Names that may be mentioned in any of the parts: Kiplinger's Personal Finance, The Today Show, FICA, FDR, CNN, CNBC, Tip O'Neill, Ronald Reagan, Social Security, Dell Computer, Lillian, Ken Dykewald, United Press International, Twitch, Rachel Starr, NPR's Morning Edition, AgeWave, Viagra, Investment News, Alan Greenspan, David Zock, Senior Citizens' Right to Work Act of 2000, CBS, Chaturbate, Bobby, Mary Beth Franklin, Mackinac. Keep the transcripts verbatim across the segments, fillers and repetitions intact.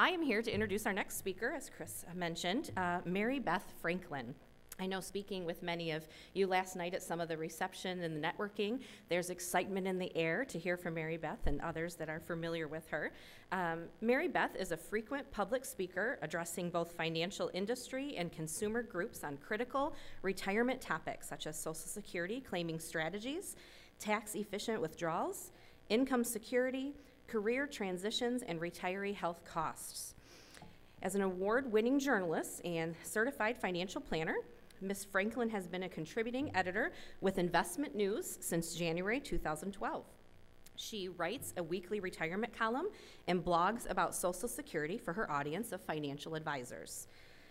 I am here to introduce our next speaker, as Chris mentioned, uh, Mary Beth Franklin. I know, speaking with many of you last night at some of the reception and the networking, there's excitement in the air to hear from Mary Beth and others that are familiar with her. Um, Mary Beth is a frequent public speaker addressing both financial industry and consumer groups on critical retirement topics such as Social Security claiming strategies, tax-efficient withdrawals, income security, career transitions, and retiree health costs. As an award-winning journalist and certified financial planner, Miz Franklin has been a contributing editor with Investment News since January two thousand twelve. She writes a weekly retirement column and blogs about Social Security for her audience of financial advisors.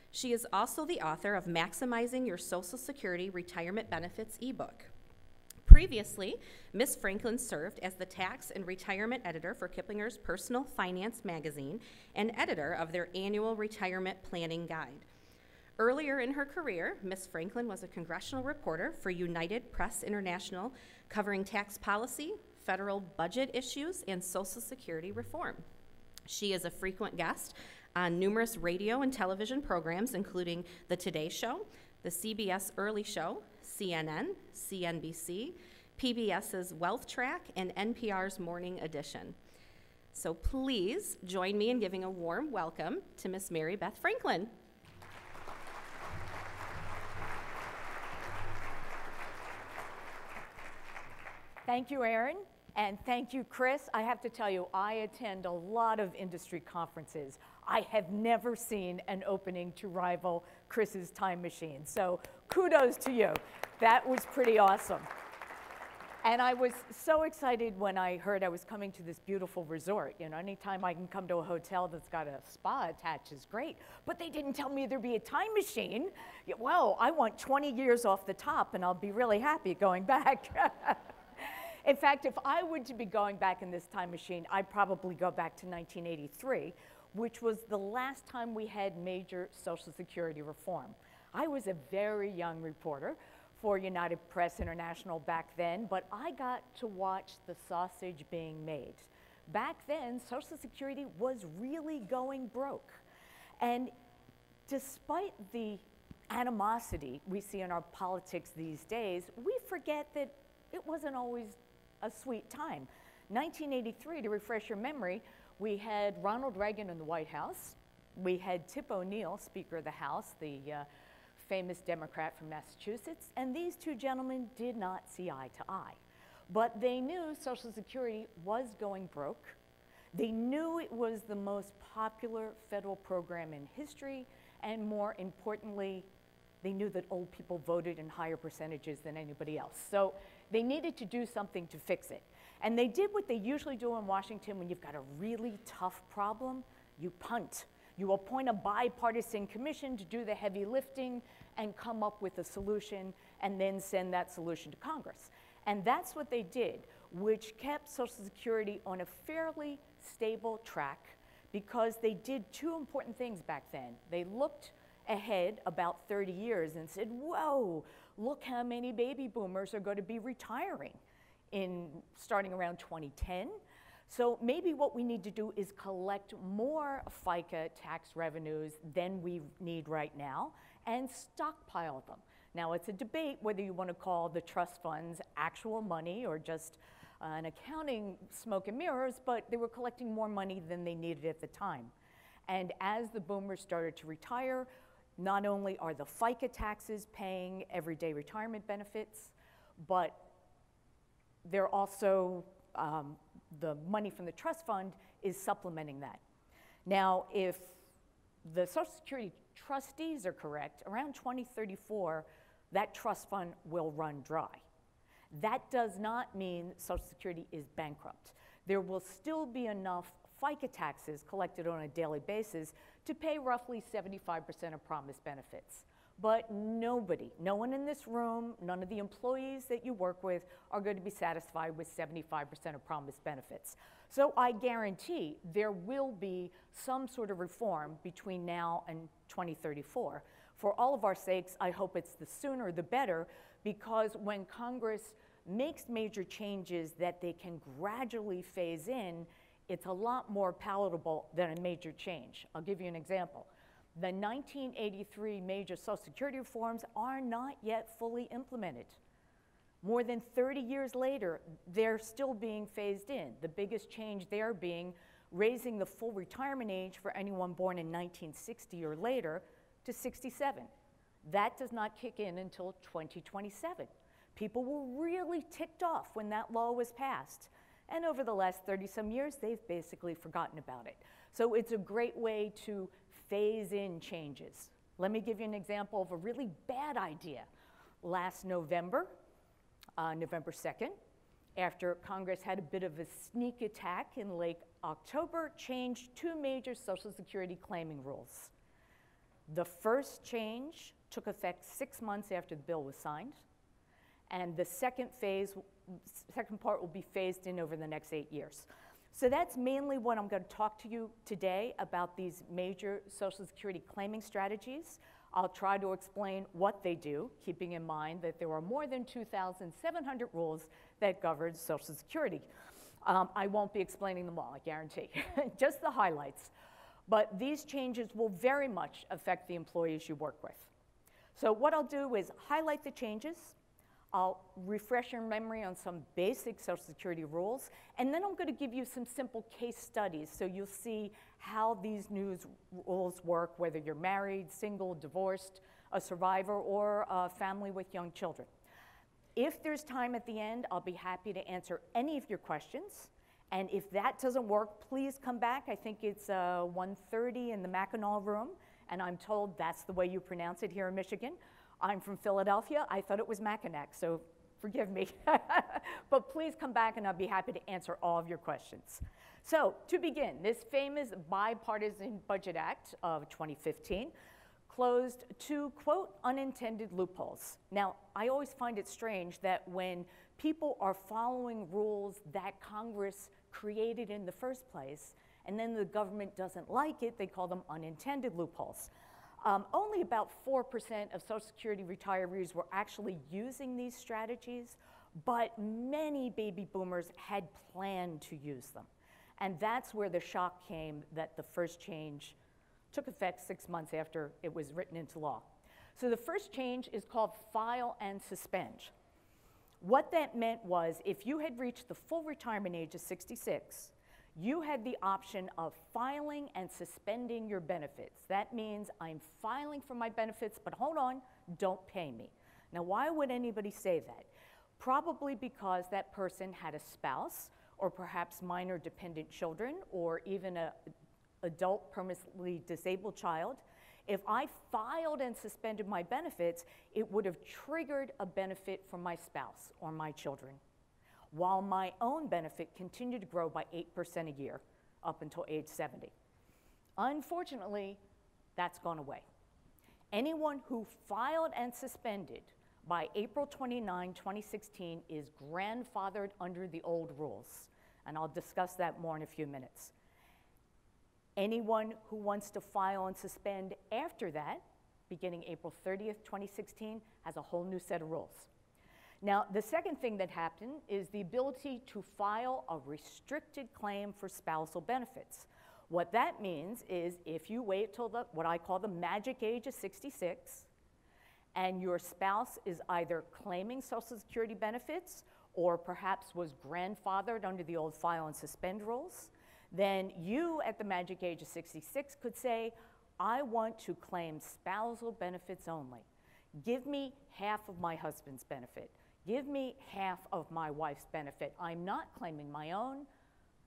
She is also the author of Maximizing Your Social Security Retirement Benefits eBook. Previously, Miz Franklin served as the tax and retirement editor for Kiplinger's Personal Finance magazine and editor of their annual retirement planning guide. Earlier in her career, Miz Franklin was a congressional reporter for United Press International, covering tax policy, federal budget issues, and Social Security reform. She is a frequent guest on numerous radio and television programs, including The Today Show, The C B S Early Show, C N N, C N B C, P B S's Wealth Track, and N P R's Morning Edition. So please join me in giving a warm welcome to Miz Mary Beth Franklin. Thank you, Erin, and thank you, Chris. I have to tell you, I attend a lot of industry conferences. I have never seen an opening to rival Chris's time machine, so kudos to you. That was pretty awesome. And I was so excited when I heard I was coming to this beautiful resort. You know, anytime I can come to a hotel that's got a spa attached is great, but they didn't tell me there'd be a time machine. Well, I want twenty years off the top, and I'll be really happy going back. In fact, if I were to be going back in this time machine, I'd probably go back to nineteen eighty-three, which was the last time we had major Social Security reform. I was a very young reporter for United Press International back then, but I got to watch the sausage being made. Back then, Social Security was really going broke. And despite the animosity we see in our politics these days, we forget that it wasn't always a sweet time. nineteen eighty-three, to refresh your memory, we had Ronald Reagan in the White House. We had Tip O'Neill, Speaker of the House, the uh, famous Democrat from Massachusetts, and these two gentlemen did not see eye to eye. But they knew Social Security was going broke. They knew it was the most popular federal program in history, and more importantly, they knew that old people voted in higher percentages than anybody else. So they needed to do something to fix it. And they did what they usually do in Washington when you've got a really tough problem: you punt. You appoint a bipartisan commission to do the heavy lifting and come up with a solution and then send that solution to Congress. And that's what they did, which kept Social Security on a fairly stable track because they did two important things back then. They looked ahead about thirty years and said, whoa, look how many baby boomers are going to be retiring in starting around twenty ten. So maybe what we need to do is collect more FICA tax revenues than we need right now and stockpile them. Now, it's a debate whether you want to call the trust funds actual money or just uh, an accounting smoke and mirrors, but they were collecting more money than they needed at the time. And as the boomers started to retire, not only are the FICA taxes paying everyday retirement benefits, but they're also um, the money from the trust fund is supplementing that. Now, if the Social Security trustees are correct, around twenty thirty-four, that trust fund will run dry. That does not mean Social Security is bankrupt. There will still be enough FICA taxes collected on a daily basis to pay roughly seventy-five percent of promised benefits. But nobody, no one in this room, none of the employees that you work with are going to be satisfied with seventy-five percent of promised benefits. So I guarantee there will be some sort of reform between now and twenty thirty-four. For all of our sakes, I hope it's the sooner the better, because when Congress makes major changes that they can gradually phase in, it's a lot more palatable than a major change. I'll give you an example. The nineteen eighty-three major Social Security reforms are not yet fully implemented. More than thirty years later, they're still being phased in. The biggest change there being raising the full retirement age for anyone born in nineteen sixty or later to sixty-seven. That does not kick in until twenty twenty-seven. People were really ticked off when that law was passed. And over the last thirty some years, they've basically forgotten about it. So it's a great way to phase in changes. Let me give you an example of a really bad idea. Last November, uh, November second, after Congress had a bit of a sneak attack in late October, changed two major Social Security claiming rules. The first change took effect six months after the bill was signed, and the second phase, second part will be phased in over the next eight years. So that's mainly what I'm going to talk to you today about these major Social Security claiming strategies. I'll try to explain what they do, keeping in mind that there are more than two thousand seven hundred rules that govern Social Security. Um, I won't be explaining them all, I guarantee, just the highlights. But these changes will very much affect the employees you work with. So what I'll do is highlight the changes. I'll refresh your memory on some basic Social Security rules, and then I'm going to give you some simple case studies so you'll see how these new rules work, whether you're married, single, divorced, a survivor, or a family with young children. If there's time at the end, I'll be happy to answer any of your questions. And if that doesn't work, please come back. I think it's uh, one thirty in the Mackinac room, and I'm told that's the way you pronounce it here in Michigan. I'm from Philadelphia. I thought it was Mackinac, so forgive me. But please come back, and I'll be happy to answer all of your questions. So to begin, this famous Bipartisan Budget Act of twenty fifteen closed two, quote, unintended loopholes. Now, I always find it strange that when people are following rules that Congress created in the first place, and then the government doesn't like it, they call them unintended loopholes. Um, only about four percent of Social Security retirees were actually using these strategies, but many baby boomers had planned to use them. And that's where the shock came that the first change took effect six months after it was written into law. So the first change is called file and suspend. What that meant was if you had reached the full retirement age of sixty-six, you had the option of filing and suspending your benefits. That means I'm filing for my benefits, but hold on, don't pay me. Now, why would anybody say that? Probably because that person had a spouse, or perhaps minor dependent children, or even an adult permanently disabled child. If I filed and suspended my benefits, it would have triggered a benefit for my spouse or my children, while my own benefit continued to grow by eight percent a year up until age seventy. Unfortunately, that's gone away. Anyone who filed and suspended by April twenty-ninth, twenty sixteen is grandfathered under the old rules, and I'll discuss that more in a few minutes. Anyone who wants to file and suspend after that, beginning April thirtieth, twenty sixteen, has a whole new set of rules. Now, the second thing that happened is the ability to file a restricted claim for spousal benefits. What that means is if you wait till the, what I call the magic age of sixty-six, and your spouse is either claiming Social Security benefits or perhaps was grandfathered under the old file and suspend rules, then you at the magic age of sixty-six could say, I want to claim spousal benefits only. Give me half of my husband's benefit. Give me half of my wife's benefit. I'm not claiming my own.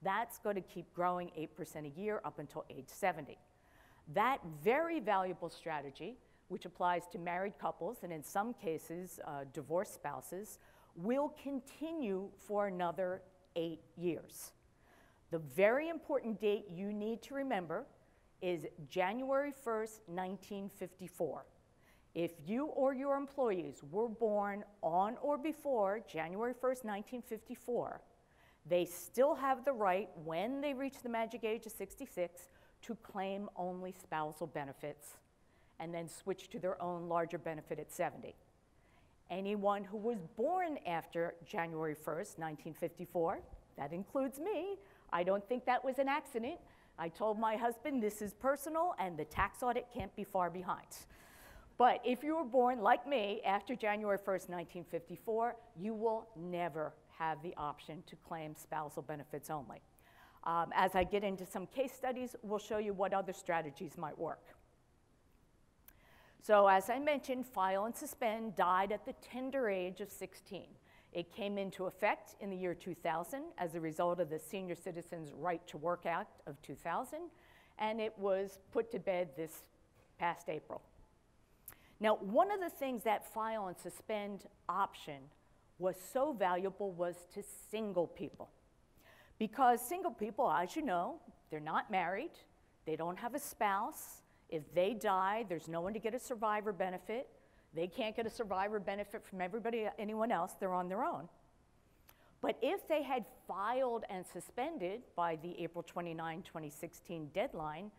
That's going to keep growing eight percent a year up until age seventy. That very valuable strategy, which applies to married couples and in some cases uh, divorced spouses, will continue for another eight years. The very important date you need to remember is January first, nineteen fifty-four. If you or your employees were born on or before January first, nineteen fifty-four, they still have the right, when they reach the magic age of sixty-six, to claim only spousal benefits and then switch to their own larger benefit at seventy. Anyone who was born after January first, nineteen fifty-four, that includes me, I don't think that was an accident. I told my husband this is personal and the tax audit can't be far behind. But if you were born, like me, after January first, nineteen fifty-four, you will never have the option to claim spousal benefits only. Um, as I get into some case studies, we'll show you what other strategies might work. So as I mentioned, file and suspend died at the tender age of sixteen. It came into effect in the year two thousand as a result of the Senior Citizens' Right to Work Act of two thousand, and it was put to bed this past April. Now, one of the things that file and suspend option was so valuable was to single people. Because single people, as you know, they're not married, they don't have a spouse. If they die, there's no one to get a survivor benefit. They can't get a survivor benefit from everybody, anyone else, they're on their own. But if they had filed and suspended by the April twenty-ninth, twenty sixteen deadline,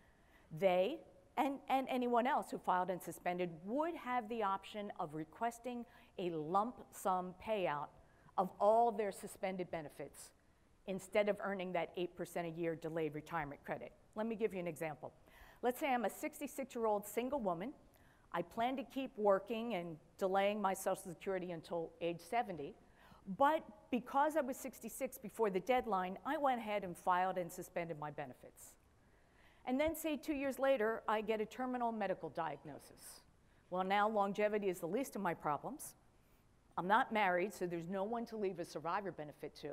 they And, and anyone else who filed and suspended would have the option of requesting a lump sum payout of all their suspended benefits instead of earning that eight percent a year delayed retirement credit. Let me give you an example. Let's say I'm a sixty-six-year-old single woman. I plan to keep working and delaying my Social Security until age seventy, but because I was sixty-six before the deadline, I went ahead and filed and suspended my benefits. And then say two years later, I get a terminal medical diagnosis. Well, now longevity is the least of my problems. I'm not married, so there's no one to leave a survivor benefit to.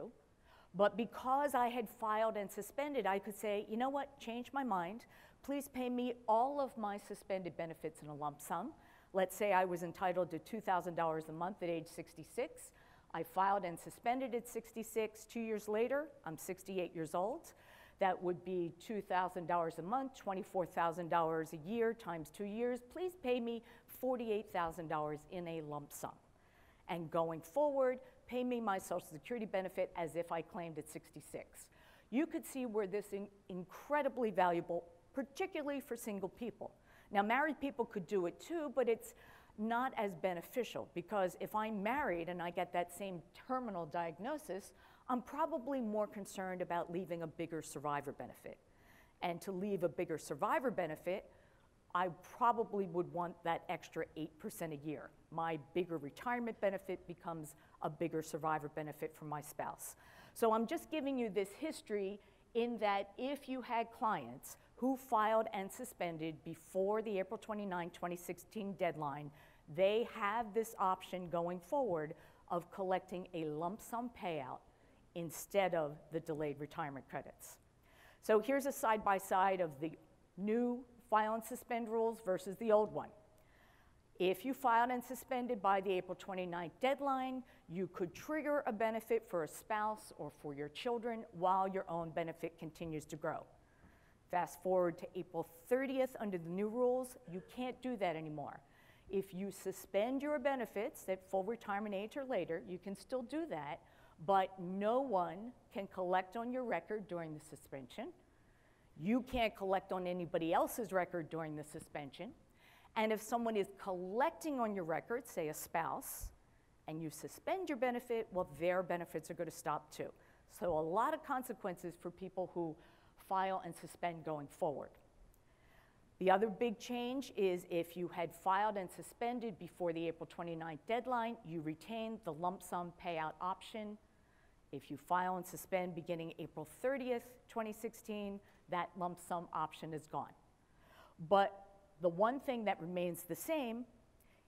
But because I had filed and suspended, I could say, you know what, change my mind. Please pay me all of my suspended benefits in a lump sum. Let's say I was entitled to two thousand dollars a month at age sixty-six. I filed and suspended at sixty-six. Two years later, I'm sixty-eight years old. That would be two thousand dollars a month, twenty-four thousand dollars a year times two years. Please pay me forty-eight thousand dollars in a lump sum. And going forward, pay me my Social Security benefit as if I claimed at sixty-six. You could see where this is incredibly valuable, particularly for single people. Now, married people could do it too, but it's not as beneficial because if I'm married and I get that same terminal diagnosis, I'm probably more concerned about leaving a bigger survivor benefit. And to leave a bigger survivor benefit, I probably would want that extra eight percent a year. My bigger retirement benefit becomes a bigger survivor benefit for my spouse. So I'm just giving you this history in that if you had clients who filed and suspended before the April twenty-ninth, twenty sixteen deadline, they have this option going forward of collecting a lump sum payout instead of the delayed retirement credits. So here's a side-by-side of the new file and suspend rules versus the old one. If you filed and suspended by the April twenty-ninth deadline, you could trigger a benefit for a spouse or for your children while your own benefit continues to grow. Fast forward to April thirtieth under the new rules, you can't do that anymore. If you suspend your benefits at full retirement age or later, you can still do that, but no one can collect on your record during the suspension. You can't collect on anybody else's record during the suspension. And if someone is collecting on your record, say a spouse, and you suspend your benefit, well, their benefits are going to stop too. So a lot of consequences for people who file and suspend going forward. The other big change is if you had filed and suspended before the April twenty-ninth deadline, you retained the lump sum payout option. If you file and suspend beginning April thirtieth, twenty sixteen, that lump sum option is gone. But the one thing that remains the same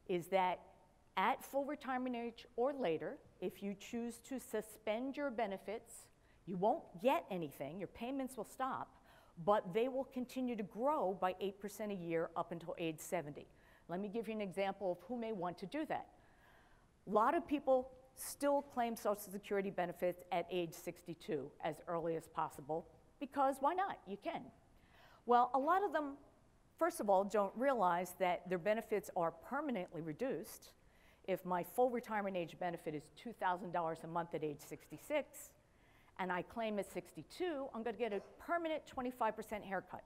is that at full retirement age or later, if you choose to suspend your benefits, you won't get anything, your payments will stop, but they will continue to grow by eight percent a year up until age seventy. Let me give you an example of who may want to do that. A lot of people still claim Social Security benefits at age sixty-two as early as possible, because why not? You can. Well, a lot of them, first of all, don't realize that their benefits are permanently reduced. If my full retirement age benefit is two thousand dollars a month at age sixty-six, and I claim at sixty-two, I'm going to get a permanent twenty-five percent haircut.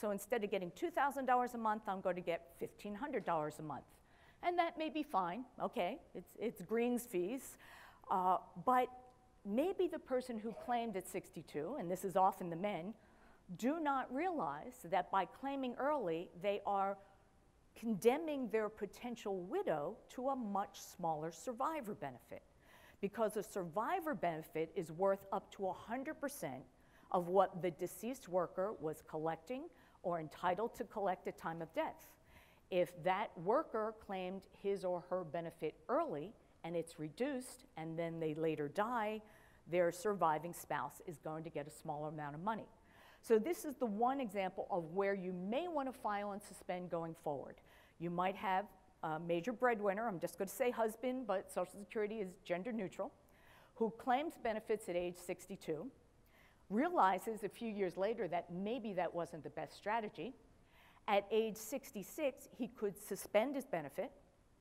So instead of getting two thousand dollars a month, I'm going to get fifteen hundred dollars a month. And that may be fine, okay, it's, it's greens fees, uh, but maybe the person who claimed at sixty-two, and this is often the men, do not realize that by claiming early, they are condemning their potential widow to a much smaller survivor benefit, because a survivor benefit is worth up to one hundred percent of what the deceased worker was collecting or entitled to collect at time of death. If that worker claimed his or her benefit early and it's reduced and then they later die, their surviving spouse is going to get a smaller amount of money. So this is the one example of where you may want to file and suspend going forward. You might have a major breadwinner, I'm just going to say husband, but Social Security is gender neutral, who claims benefits at age sixty-two, realizes a few years later that maybe that wasn't the best strategy. At age sixty-six, he could suspend his benefit.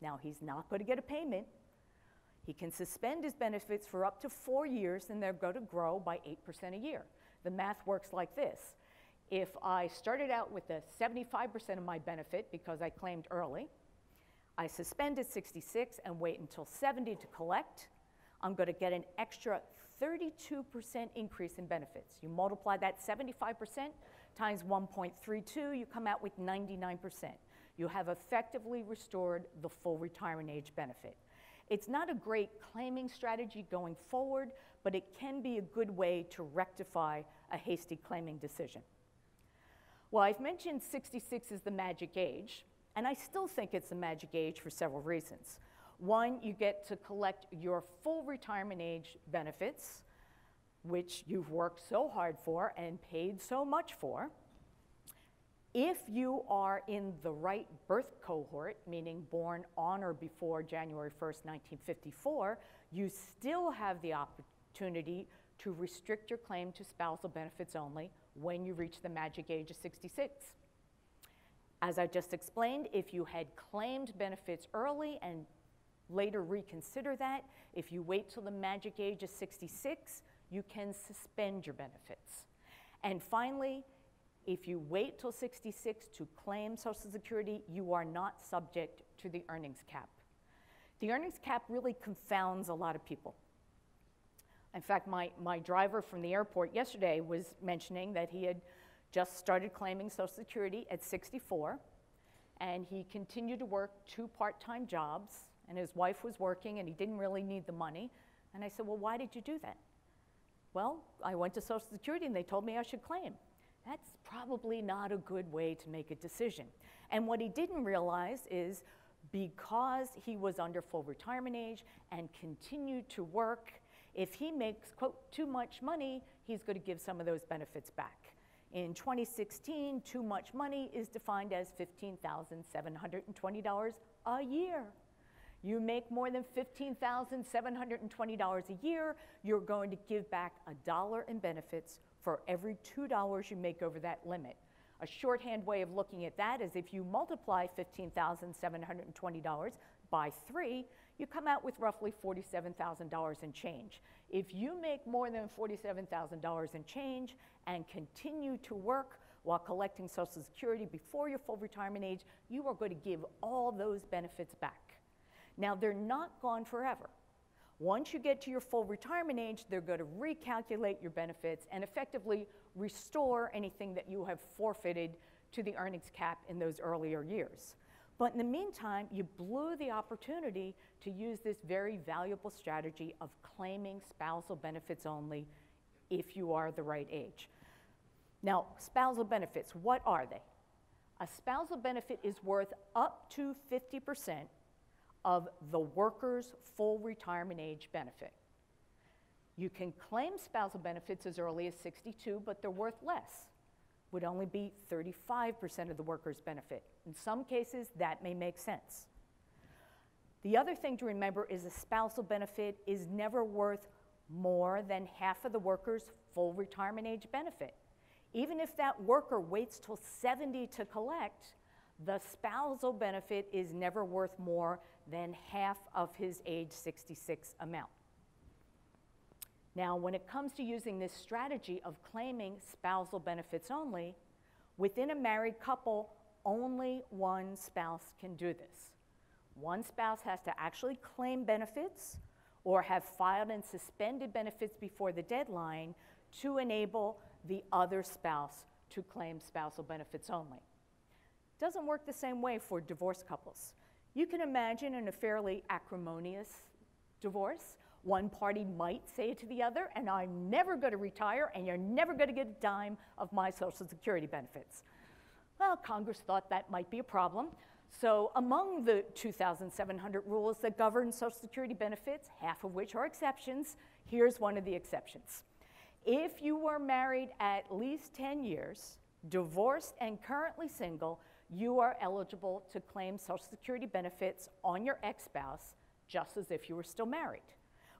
Now, he's not going to get a payment. He can suspend his benefits for up to four years, and they're going to grow by eight percent a year. The math works like this. If I started out with the seventy-five percent of my benefit because I claimed early, I suspend at sixty-six and wait until seventy to collect, I'm going to get an extra thirty-two percent increase in benefits. You multiply that seventy-five percent times one point three two, you come out with ninety-nine percent. You have effectively restored the full retirement age benefit. It's not a great claiming strategy going forward, but it can be a good way to rectify a hasty claiming decision. Well, I've mentioned sixty-six is the magic age, and I still think it's the magic age for several reasons. One, you get to collect your full retirement age benefits, which you've worked so hard for and paid so much for. If you are in the right birth cohort, meaning born on or before January first, nineteen fifty-four, you still have the opportunity to restrict your claim to spousal benefits only when you reach the magic age of sixty-six. As I just explained, if you had claimed benefits early and later reconsider that. If you wait till the magic age of sixty-six, you can suspend your benefits. And finally, if you wait till sixty-six to claim Social Security, you are not subject to the earnings cap. The earnings cap really confounds a lot of people. In fact, my, my driver from the airport yesterday was mentioning that he had just started claiming Social Security at sixty-four, and he continued to work two part-time jobs, and his wife was working, and he didn't really need the money. And I said, well, why did you do that? Well, I went to Social Security, and they told me I should claim. That's probably not a good way to make a decision. And what he didn't realize is because he was under full retirement age and continued to work, if he makes, quote, too much money, he's going to give some of those benefits back. In twenty sixteen, too much money is defined as fifteen thousand seven hundred twenty dollars a year. You make more than fifteen thousand seven hundred twenty dollars a year, you're going to give back a dollar in benefits for every two dollars you make over that limit. A shorthand way of looking at that is if you multiply fifteen thousand seven hundred twenty dollars by three, you come out with roughly forty-seven thousand dollars in change. If you make more than forty-seven thousand dollars in change and continue to work while collecting Social Security before your full retirement age, you are going to give all those benefits back. Now, they're not gone forever. Once you get to your full retirement age, they're going to recalculate your benefits and effectively restore anything that you have forfeited to the earnings cap in those earlier years. But in the meantime, you blew the opportunity to use this very valuable strategy of claiming spousal benefits only if you are the right age. Now, spousal benefits, what are they? A spousal benefit is worth up to fifty percent of the worker's full retirement age benefit. You can claim spousal benefits as early as sixty-two, but they're worth less. Would only be thirty-five percent of the worker's benefit. In some cases, that may make sense. The other thing to remember is a spousal benefit is never worth more than half of the worker's full retirement age benefit. Even if that worker waits till seventy to collect, the spousal benefit is never worth more than half of his age sixty-six amount. Now, when it comes to using this strategy of claiming spousal benefits only, within a married couple, only one spouse can do this. One spouse has to actually claim benefits, or have filed and suspended benefits before the deadline to enable the other spouse to claim spousal benefits only. Doesn't work the same way for divorced couples. You can imagine in a fairly acrimonious divorce, one party might say to the other, and I'm never going to retire, and you're never going to get a dime of my Social Security benefits. Well, Congress thought that might be a problem. So among the two thousand seven hundred rules that govern Social Security benefits, half of which are exceptions, here's one of the exceptions. If you were married at least ten years, divorced and currently single, you are eligible to claim Social Security benefits on your ex-spouse just as if you were still married.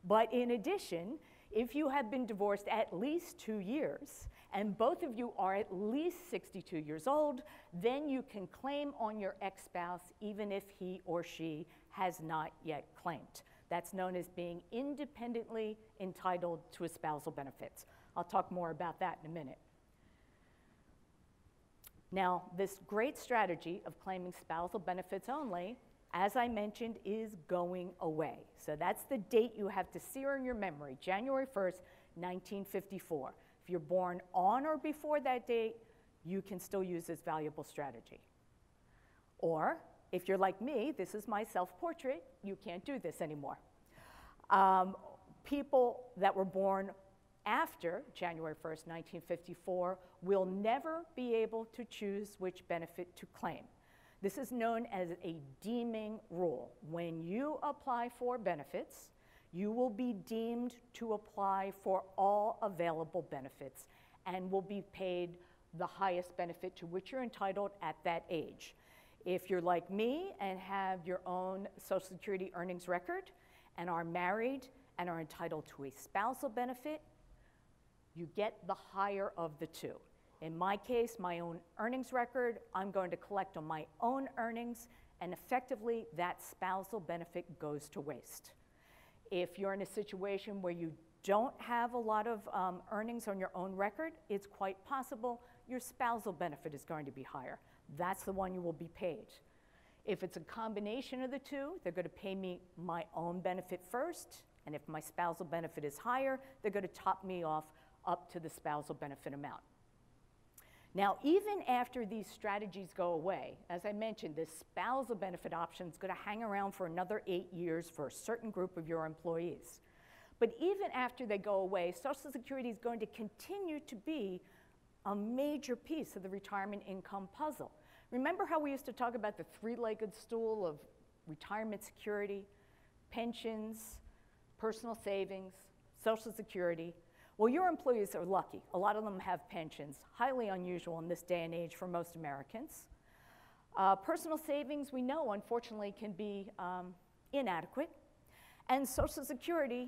But in addition, if you have been divorced at least two years and both of you are at least sixty-two years old, then you can claim on your ex-spouse even if he or she has not yet claimed. That's known as being independently entitled to spousal benefits. I'll talk more about that in a minute. Now, this great strategy of claiming spousal benefits only, as I mentioned, is going away. So that's the date you have to sear in your memory, January first, nineteen fifty-four. If you're born on or before that date, you can still use this valuable strategy. Or, if you're like me, this is my self-portrait, you can't do this anymore. Um, people that were born after January first, nineteen fifty-four will never be able to choose which benefit to claim. This is known as a deeming rule. When you apply for benefits, you will be deemed to apply for all available benefits and will be paid the highest benefit to which you're entitled at that age. If you're like me and have your own Social Security earnings record and are married and are entitled to a spousal benefit, you get the higher of the two. In my case, my own earnings record, I'm going to collect on my own earnings, and effectively that spousal benefit goes to waste. If you're in a situation where you don't have a lot of um, earnings on your own record, it's quite possible your spousal benefit is going to be higher. That's the one you will be paid. If it's a combination of the two, they're going to pay me my own benefit first, and if my spousal benefit is higher, they're going to top me off up to the spousal benefit amount. Now, even after these strategies go away, as I mentioned, this spousal benefit option is going to hang around for another eight years for a certain group of your employees. But even after they go away, Social Security is going to continue to be a major piece of the retirement income puzzle. Remember how we used to talk about the three-legged stool of retirement security, pensions, personal savings, Social Security? Well, your employees are lucky. A lot of them have pensions, highly unusual in this day and age for most Americans. Uh, personal savings, we know, unfortunately, can be um, inadequate. And Social Security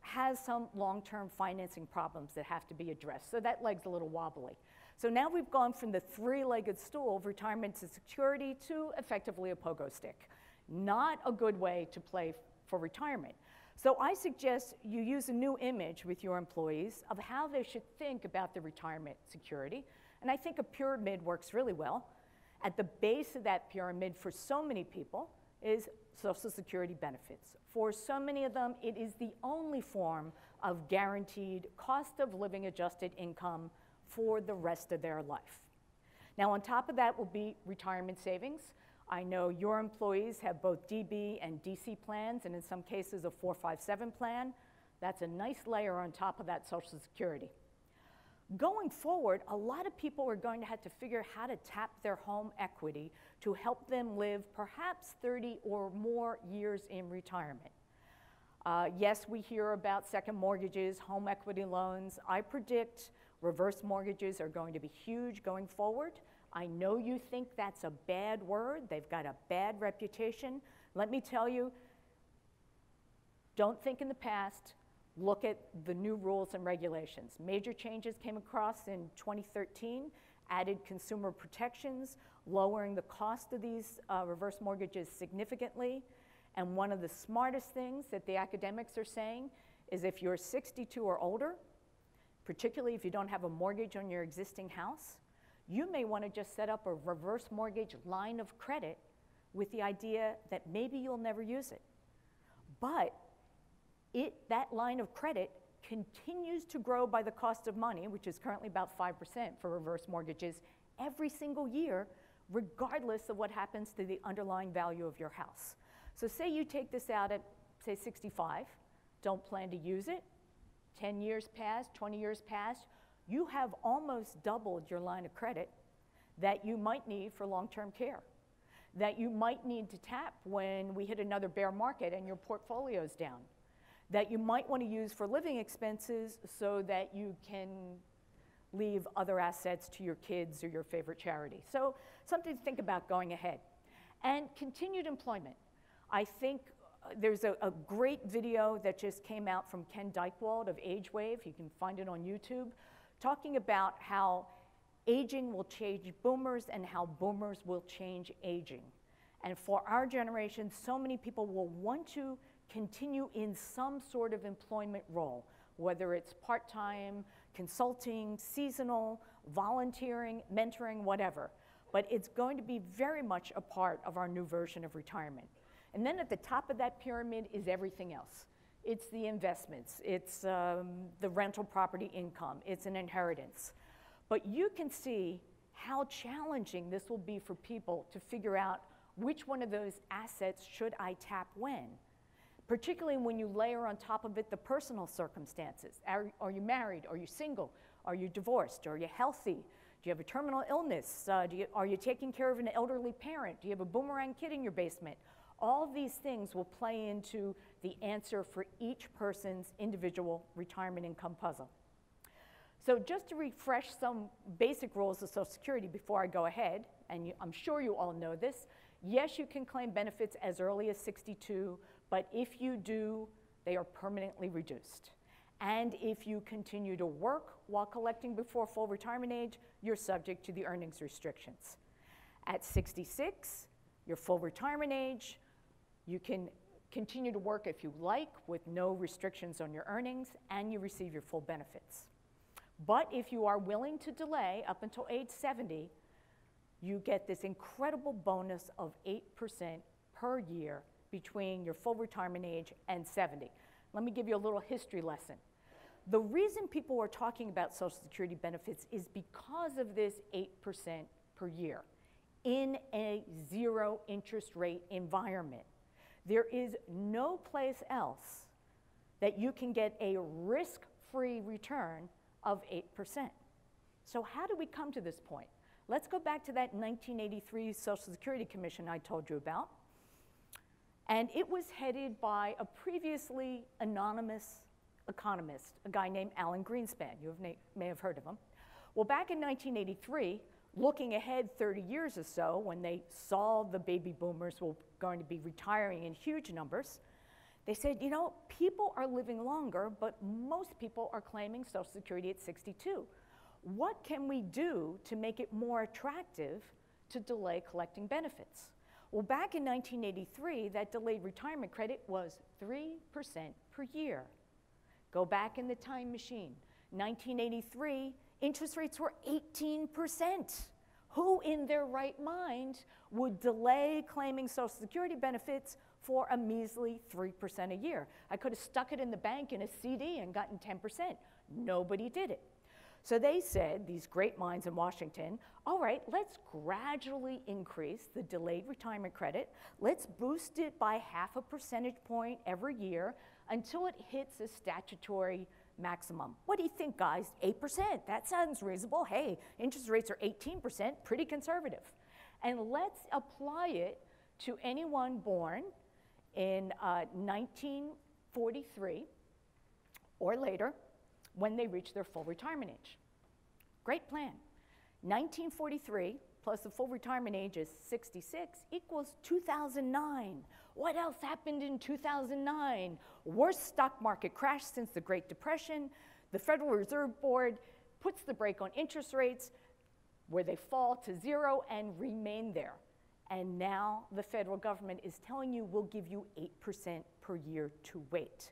has some long-term financing problems that have to be addressed. So that leg's a little wobbly. So now we've gone from the three-legged stool of retirement to security to effectively a pogo stick. Not a good way to play for retirement. So I suggest you use a new image with your employees of how they should think about their retirement security. And I think a pyramid works really well. At the base of that pyramid for so many people is Social Security benefits. For so many of them, it is the only form of guaranteed cost of living adjusted income for the rest of their life. Now on top of that will be retirement savings. I know your employees have both D B and D C plans, and in some cases a four five seven plan. That's a nice layer on top of that Social Security. Going forward, a lot of people are going to have to figure out how to tap their home equity to help them live perhaps thirty or more years in retirement. Uh, yes, we hear about second mortgages, home equity loans. I predict reverse mortgages are going to be huge going forward. I know you think that's a bad word. They've got a bad reputation. Let me tell you, don't think in the past. Look at the new rules and regulations. Major changes came across in twenty thirteen, added consumer protections, lowering the cost of these uh, reverse mortgages significantly. And one of the smartest things that the academics are saying is if you're sixty-two or older, particularly if you don't have a mortgage on your existing house, you may want to just set up a reverse mortgage line of credit with the idea that maybe you'll never use it. But it, that line of credit continues to grow by the cost of money, which is currently about five percent for reverse mortgages, every single year, regardless of what happens to the underlying value of your house. So say you take this out at, say, sixty-five, don't plan to use it, ten years passed, twenty years passed, you have almost doubled your line of credit that you might need for long-term care, that you might need to tap when we hit another bear market and your portfolio's down, that you might want to use for living expenses so that you can leave other assets to your kids or your favorite charity. So something to think about going ahead. And continued employment. I think there's a, a great video that just came out from Ken Dykewald of AgeWave, you can find it on YouTube, talking about how aging will change boomers and how boomers will change aging. And for our generation, so many people will want to continue in some sort of employment role, whether it's part-time, consulting, seasonal, volunteering, mentoring, whatever. But it's going to be very much a part of our new version of retirement. And then at the top of that pyramid is everything else. It's the investments, it's um, the rental property income, it's an inheritance. But you can see how challenging this will be for people to figure out which one of those assets should I tap when, particularly when you layer on top of it the personal circumstances. Are, are you married? Are you single? Are you divorced? Are you healthy? Do you have a terminal illness? Uh, do you, are you taking care of an elderly parent? Do you have a boomerang kid in your basement? All these things will play into the answer for each person's individual retirement income puzzle. So just to refresh some basic rules of Social Security before I go ahead, and you, I'm sure you all know this, yes, you can claim benefits as early as sixty-two, but if you do, they are permanently reduced. And if you continue to work while collecting before full retirement age, you're subject to the earnings restrictions. At sixty-six, your full retirement age, you can continue to work if you like with no restrictions on your earnings, and you receive your full benefits. But if you are willing to delay up until age seventy, you get this incredible bonus of eight percent per year between your full retirement age and seventy. Let me give you a little history lesson. The reason people are talking about Social Security benefits is because of this eight percent per year in a zero interest rate environment. There is no place else that you can get a risk-free return of eight percent. So how do we come to this point? Let's go back to that nineteen eighty-three Social Security Commission I told you about. And it was headed by a previously anonymous economist, a guy named Alan Greenspan. You have may have heard of him. Well, back in nineteen eighty-three, looking ahead thirty years or so, when they saw the baby boomers were going to be retiring in huge numbers, they said, you know, people are living longer, but most people are claiming Social Security at sixty-two. What can we do to make it more attractive to delay collecting benefits? Well, back in nineteen eighty-three, that delayed retirement credit was three percent per year. Go back in the time machine. nineteen eighty-three, interest rates were eighteen percent. Who in their right mind would delay claiming Social Security benefits for a measly three percent a year? I could have stuck it in the bank in a C D and gotten ten percent. Nobody did it. So they said, these great minds in Washington, all right, let's gradually increase the delayed retirement credit. Let's boost it by half a percentage point every year until it hits a statutory maximum. What do you think, guys? eight percent, that sounds reasonable. Hey, interest rates are eighteen percent, pretty conservative. And let's apply it to anyone born in uh, nineteen forty-three or later, when they reach their full retirement age. Great plan. nineteen forty-three plus the full retirement age is sixty-six equals two thousand nine. What else happened in two thousand nine? Worst stock market crash since the Great Depression. The Federal Reserve Board puts the brake on interest rates where they fall to zero and remain there. And now the federal government is telling you we'll give you eight percent per year to wait.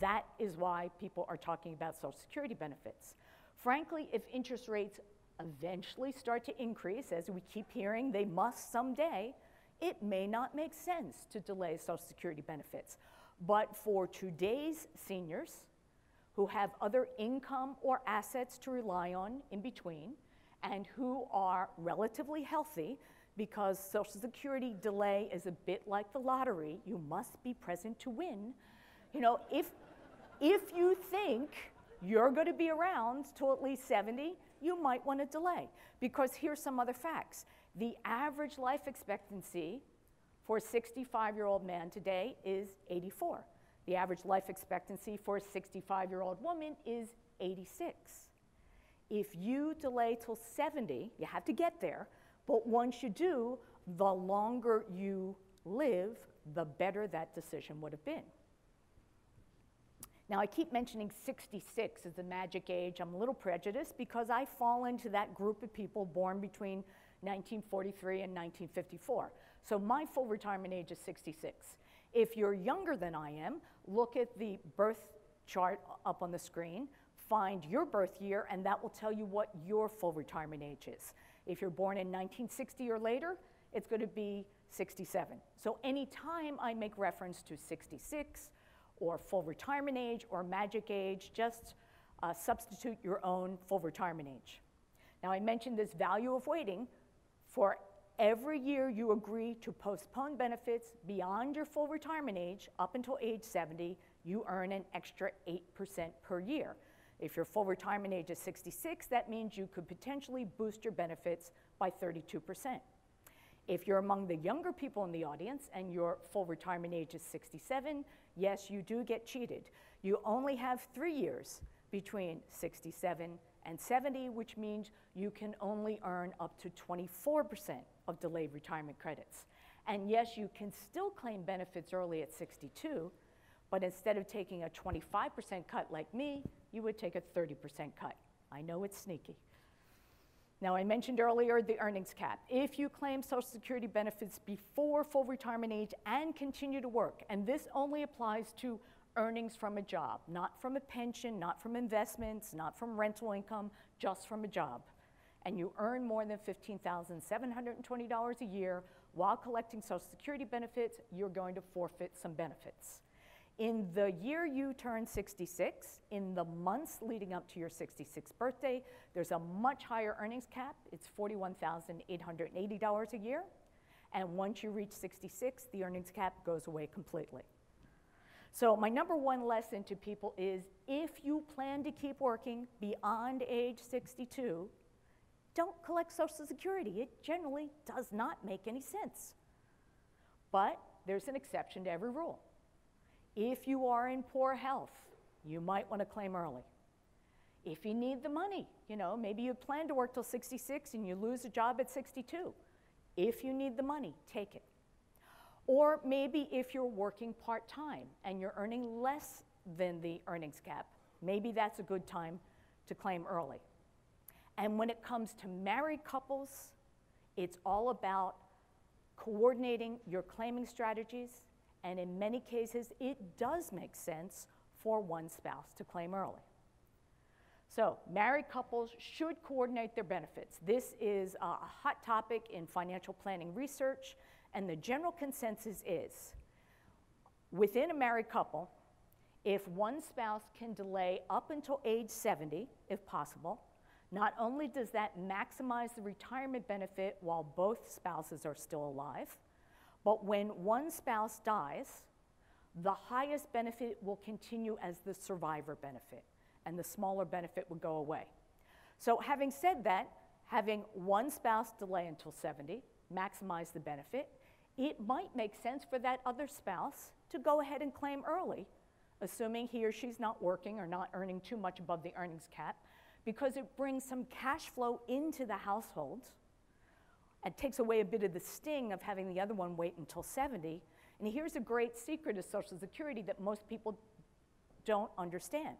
That is why people are talking about Social Security benefits. Frankly, if interest rates eventually start to increase, as we keep hearing they must someday, it may not make sense to delay Social Security benefits. But for today's seniors who have other income or assets to rely on in between and who are relatively healthy, because Social Security delay is a bit like the lottery, you must be present to win. You know, if, if you think you're gonna be around till at least seventy, you might wanna delay, because here's some other facts. The average life expectancy for a sixty-five-year-old man today is eighty-four. The average life expectancy for a sixty-five-year-old woman is eighty-six. If you delay till seventy, you have to get there, but once you do, the longer you live, the better that decision would have been. Now, I keep mentioning sixty-six as the magic age. I'm a little prejudiced because I fall into that group of people born between nineteen forty-three and nineteen fifty-four. So my full retirement age is sixty-six. If you're younger than I am, look at the birth chart up on the screen, find your birth year, and that will tell you what your full retirement age is. If you're born in nineteen sixty or later, it's going to be sixty-seven. So any time I make reference to sixty-six or full retirement age or magic age, just uh, substitute your own full retirement age. Now, I mentioned this value of waiting. For every year you agree to postpone benefits beyond your full retirement age up until age seventy, you earn an extra eight percent per year. If your full retirement age is sixty-six, that means you could potentially boost your benefits by thirty-two percent. If you're among the younger people in the audience and your full retirement age is sixty-seven, yes, you do get cheated. You only have three years between sixty-seven and seventy, which means you can only earn up to twenty-four percent of delayed retirement credits. And yes, you can still claim benefits early at sixty-two, but instead of taking a twenty-five percent cut like me, you would take a thirty percent cut. I know it's sneaky. Now, I mentioned earlier the earnings cap. If you claim Social Security benefits before full retirement age and continue to work, and this only applies to earnings from a job, not from a pension, not from investments, not from rental income, just from a job, and you earn more than fifteen thousand seven hundred twenty dollars a year while collecting Social Security benefits, you're going to forfeit some benefits. In the year you turn sixty-six, in the months leading up to your sixty-sixth birthday, there's a much higher earnings cap. It's forty-one thousand eight hundred eighty dollars a year, and once you reach sixty-six, the earnings cap goes away completely. So my number one lesson to people is, if you plan to keep working beyond age sixty-two, don't collect Social Security. It generally does not make any sense. But there's an exception to every rule. If you are in poor health, you might want to claim early. If you need the money, you know, maybe you plan to work till sixty-six and you lose a job at sixty-two. If you need the money, take it. Or maybe if you're working part-time and you're earning less than the earnings cap, maybe that's a good time to claim early. And when it comes to married couples, it's all about coordinating your claiming strategies, and in many cases, it does make sense for one spouse to claim early. So married couples should coordinate their benefits. This is a hot topic in financial planning research. And the general consensus is, within a married couple, if one spouse can delay up until age seventy, if possible, not only does that maximize the retirement benefit while both spouses are still alive, but when one spouse dies, the highest benefit will continue as the survivor benefit, and the smaller benefit will go away. So having said that, having one spouse delay until seventy, maximize the benefit, it might make sense for that other spouse to go ahead and claim early, assuming he or she's not working or not earning too much above the earnings cap, because it brings some cash flow into the household and takes away a bit of the sting of having the other one wait until seventy. And here's a great secret of Social Security that most people don't understand.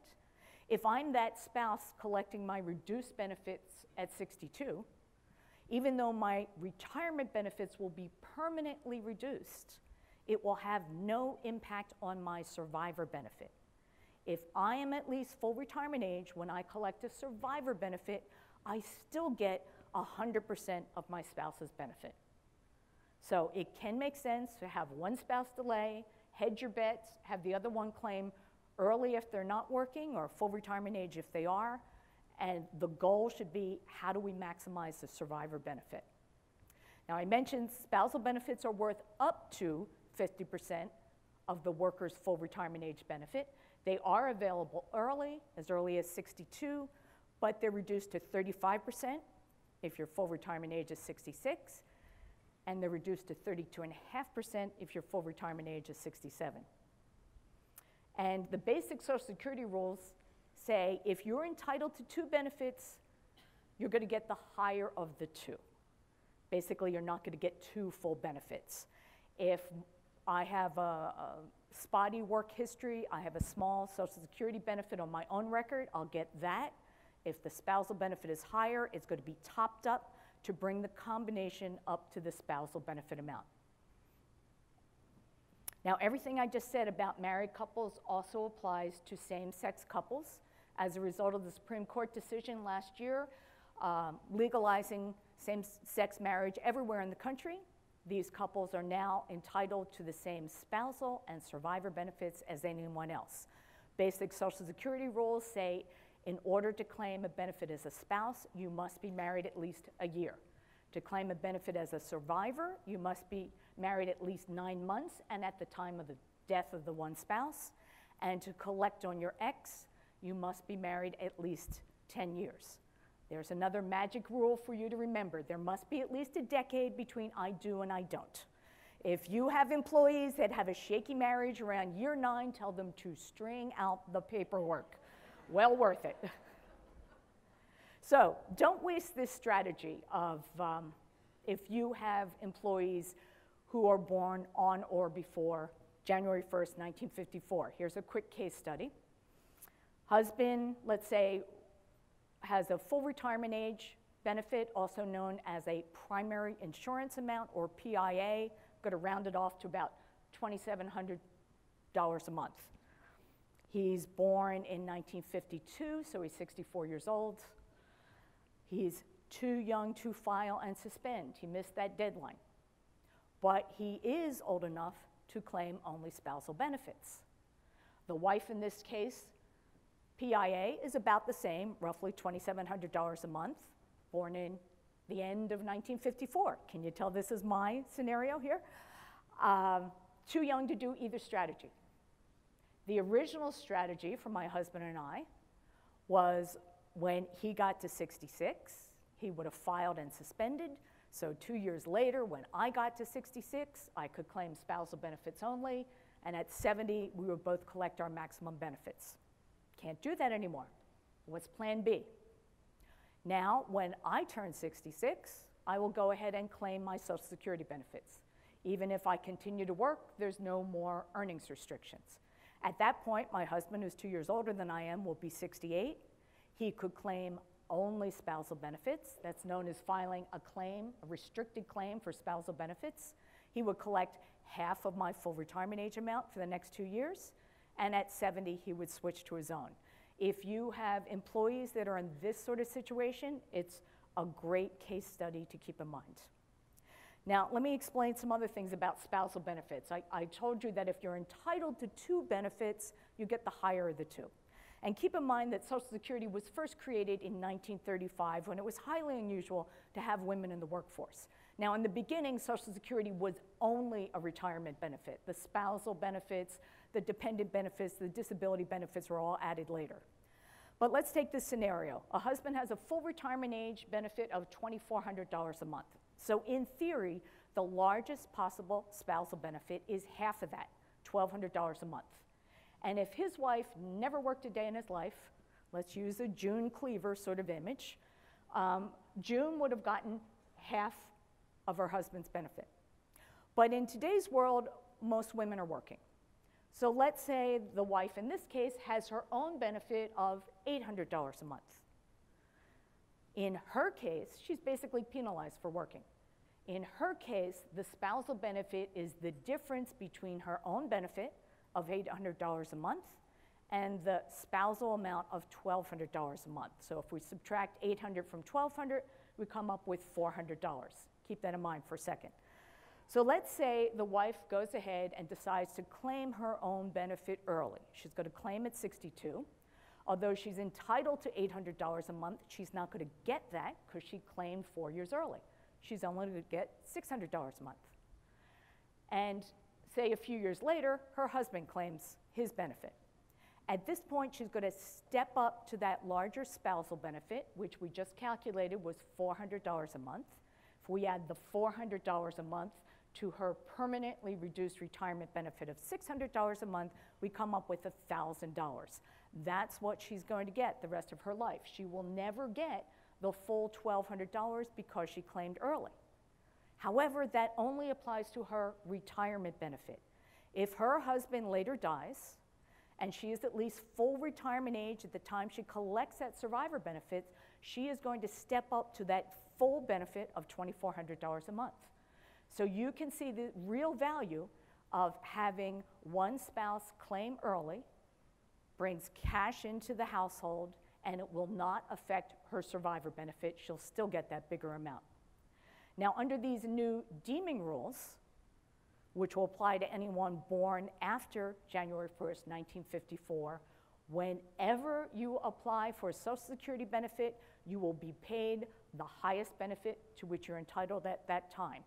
If I'm that spouse collecting my reduced benefits at sixty-two, even though my retirement benefits will be permanently reduced, it will have no impact on my survivor benefit. If I am at least full retirement age when I collect a survivor benefit, I still get one hundred percent of my spouse's benefit. So it can make sense to have one spouse delay, hedge your bets, have the other one claim early if they're not working or full retirement age if they are. And the goal should be, how do we maximize the survivor benefit? Now, I mentioned spousal benefits are worth up to fifty percent of the worker's full retirement age benefit. They are available early, as early as sixty-two, but they're reduced to thirty-five percent if your full retirement age is sixty-six, and they're reduced to thirty-two point five percent if your full retirement age is sixty-seven. And the basic Social Security rules say if you're entitled to two benefits, you're going to get the higher of the two. Basically, you're not going to get two full benefits. If I have a, a spotty work history, I have a small Social Security benefit on my own record, I'll get that. If the spousal benefit is higher, it's going to be topped up to bring the combination up to the spousal benefit amount. Now, everything I just said about married couples also applies to same-sex couples. As a result of the Supreme Court decision last year, um, legalizing same-sex marriage everywhere in the country, these couples are now entitled to the same spousal and survivor benefits as anyone else. Basic Social Security rules say in order to claim a benefit as a spouse, you must be married at least a year. To claim a benefit as a survivor, you must be married at least nine months and at the time of the death of the one spouse. And to collect on your ex, you must be married at least ten years. There's another magic rule for you to remember. There must be at least a decade between I do and I don't. If you have employees that have a shaky marriage around year nine, tell them to string out the paperwork. Well worth it. So don't waste this strategy of um, if you have employees who are born on or before January first, nineteen fifty-four. Here's a quick case study. Husband, let's say, has a full retirement age benefit, also known as a primary insurance amount, or P I A. I'm going to round it off to about twenty-seven hundred dollars a month. He's born in nineteen fifty-two, so he's sixty-four years old. He's too young to file and suspend. He missed that deadline. But he is old enough to claim only spousal benefits. The wife in this case, P I A is about the same, roughly twenty-seven hundred dollars a month, born in the end of nineteen fifty-four. Can you tell this is my scenario here? Um, too young to do either strategy. The original strategy for my husband and I was when he got to sixty-six, he would have filed and suspended. So two years later, when I got to sixty-six, I could claim spousal benefits only. And at seventy, we would both collect our maximum benefits. Can't do that anymore. What's plan B? Now, when I turn sixty-six, I will go ahead and claim my Social Security benefits. Even if I continue to work, there's no more earnings restrictions. At that point, my husband, who's two years older than I am, will be sixty-eight. He could claim only spousal benefits. That's known as filing a claim, a restricted claim for spousal benefits. He would collect half of my full retirement age amount for the next two years. And at seventy, he would switch to his own. If you have employees that are in this sort of situation, it's a great case study to keep in mind. Now, let me explain some other things about spousal benefits. I, I told you that if you're entitled to two benefits, you get the higher of the two. And keep in mind that Social Security was first created in nineteen thirty-five, when it was highly unusual to have women in the workforce. Now, in the beginning, Social Security was only a retirement benefit. The spousal benefits, the dependent benefits, the disability benefits were all added later. But let's take this scenario. A husband has a full retirement age benefit of twenty-four hundred dollars a month. So in theory, the largest possible spousal benefit is half of that, twelve hundred dollars a month. And if his wife never worked a day in his life, let's use a June Cleaver sort of image, um, June would have gotten half of her husband's benefit. But in today's world, most women are working. So let's say the wife in this case has her own benefit of eight hundred dollars a month. In her case, she's basically penalized for working. In her case, the spousal benefit is the difference between her own benefit of eight hundred dollars a month and the spousal amount of twelve hundred dollars a month. So if we subtract eight hundred dollars from twelve hundred dollars, we come up with four hundred dollars. Keep that in mind for a second. So let's say the wife goes ahead and decides to claim her own benefit early. She's going to claim at sixty-two. Although she's entitled to eight hundred dollars a month, she's not going to get that because she claimed four years early. She's only going to get six hundred dollars a month. And say a few years later, her husband claims his benefit. At this point, she's going to step up to that larger spousal benefit, which we just calculated was four hundred dollars a month. If we add the four hundred dollars a month to her permanently reduced retirement benefit of six hundred dollars a month, we come up with one thousand dollars. That's what she's going to get the rest of her life. She will never get the full one thousand two hundred dollars because she claimed early. However, that only applies to her retirement benefit. If her husband later dies, and she is at least full retirement age at the time she collects that survivor benefits, she is going to step up to that full benefit of two thousand four hundred dollars a month. So you can see the real value of having one spouse claim early, brings cash into the household, and it will not affect her survivor benefit. She'll still get that bigger amount. Now, under these new deeming rules, which will apply to anyone born after January first, nineteen fifty-four, whenever you apply for a Social Security benefit, you will be paid the highest benefit to which you're entitled at that time.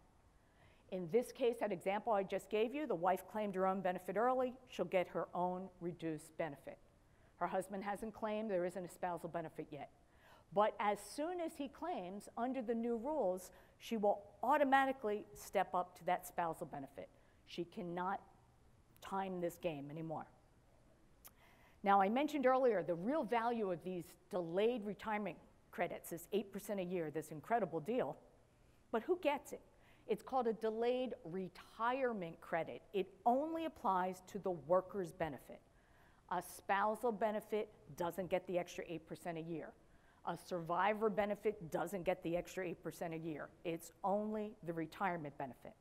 In this case, that example I just gave you, the wife claimed her own benefit early. She'll get her own reduced benefit. Her husband hasn't claimed. There isn't a spousal benefit yet. But as soon as he claims, under the new rules, she will automatically step up to that spousal benefit. She cannot time this game anymore. Now, I mentioned earlier the real value of these delayed retirement credits is eight percent a year, this incredible deal. But who gets it? It's called a delayed retirement credit. It only applies to the worker's benefit. A spousal benefit doesn't get the extra eight percent a year. A survivor benefit doesn't get the extra eight percent a year. It's only the retirement benefit.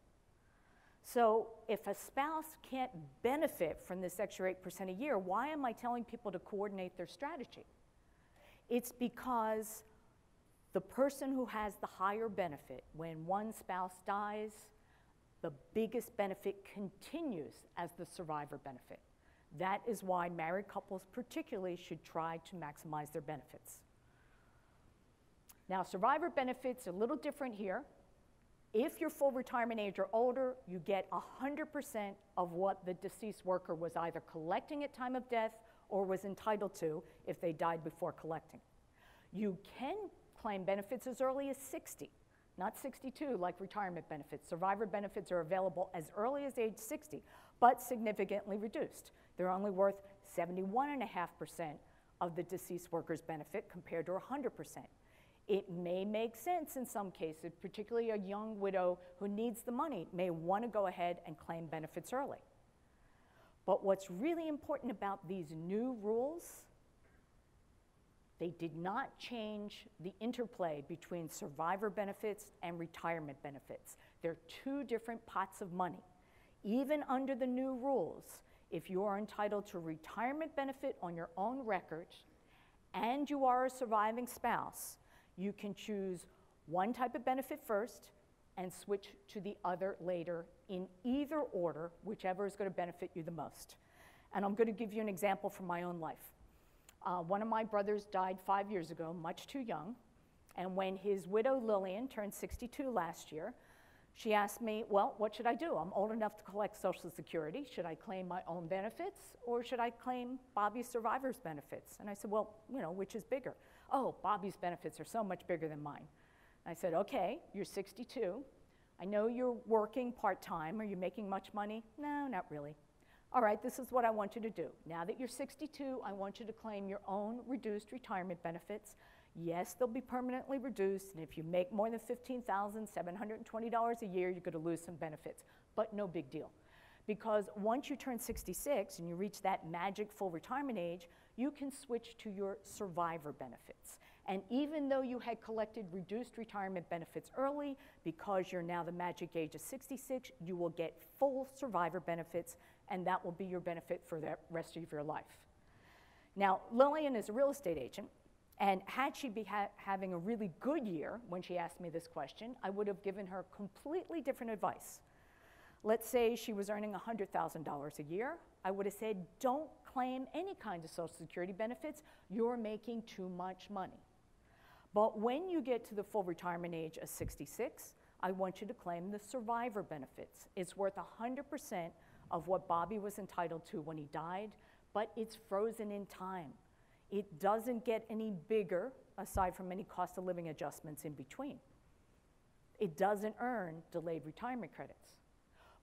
So if a spouse can't benefit from this extra eight percent a year, why am I telling people to coordinate their strategy? It's because the person who has the higher benefit, when one spouse dies, the biggest benefit continues as the survivor benefit. That is why married couples particularly should try to maximize their benefits. Now, survivor benefits are a little different here. If you're full retirement age or older, you get one hundred percent of what the deceased worker was either collecting at time of death or was entitled to if they died before collecting. You can claim benefits as early as sixty, not sixty-two like retirement benefits. Survivor benefits are available as early as age sixty, but significantly reduced. They're only worth seventy-one point five percent of the deceased worker's benefit compared to one hundred percent. It may make sense in some cases, particularly a young widow who needs the money may want to go ahead and claim benefits early. But what's really important about these new rules, they did not change the interplay between survivor benefits and retirement benefits. They're two different pots of money. Even under the new rules, if you are entitled to retirement benefit on your own record and you are a surviving spouse, you can choose one type of benefit first and switch to the other later in either order, whichever is going to benefit you the most. And I'm going to give you an example from my own life. Uh, one of my brothers died five years ago, much too young. And when his widow, Lillian, turned sixty-two last year, she asked me, well, what should I do? I'm old enough to collect Social Security. Should I claim my own benefits or should I claim Bobby's survivor's benefits? And I said, well, you know, which is bigger? Oh, Bobby's benefits are so much bigger than mine. And I said, okay, you're sixty-two. I know you're working part-time. Are you making much money? No, not really. All right, this is what I want you to do. Now that you're sixty-two, I want you to claim your own reduced retirement benefits. Yes, they'll be permanently reduced, and if you make more than fifteen thousand seven hundred twenty dollars a year, you're going to lose some benefits, but no big deal. Because once you turn sixty-six and you reach that magic full retirement age, you can switch to your survivor benefits. And even though you had collected reduced retirement benefits early, because you're now the magic age of sixty-six, you will get full survivor benefits, and that will be your benefit for the rest of your life. Now, Lillian is a real estate agent, and had she been ha having a really good year when she asked me this question, I would have given her completely different advice. Let's say she was earning one hundred thousand dollars a year. I would have said, don't claim any kind of Social Security benefits. You're making too much money. But when you get to the full retirement age of sixty-six, I want you to claim the survivor benefits. It's worth one hundred percent of what Bobby was entitled to when he died, but it's frozen in time. It doesn't get any bigger, aside from any cost of living adjustments in between. It doesn't earn delayed retirement credits.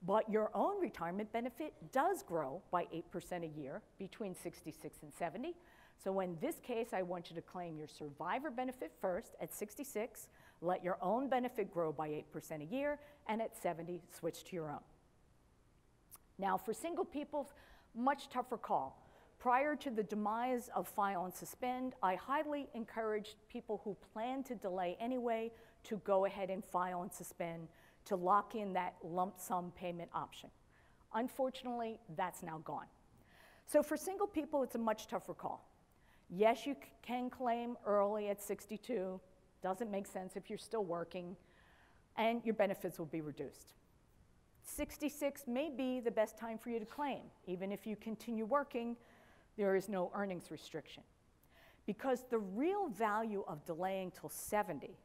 But your own retirement benefit does grow by eight percent a year between sixty-six and seventy. So in this case, I want you to claim your survivor benefit first at sixty-six, let your own benefit grow by eight percent a year, and at seventy, switch to your own. Now for single people, much tougher call. Prior to the demise of file and suspend, I highly encouraged people who plan to delay anyway to go ahead and file and suspend to lock in that lump sum payment option. Unfortunately, that's now gone. So for single people, it's a much tougher call. Yes, you can claim early at sixty-two. Doesn't make sense if you're still working, and your benefits will be reduced. sixty-six may be the best time for you to claim. Even if you continue working, there is no earnings restriction. Because the real value of delaying till seventy,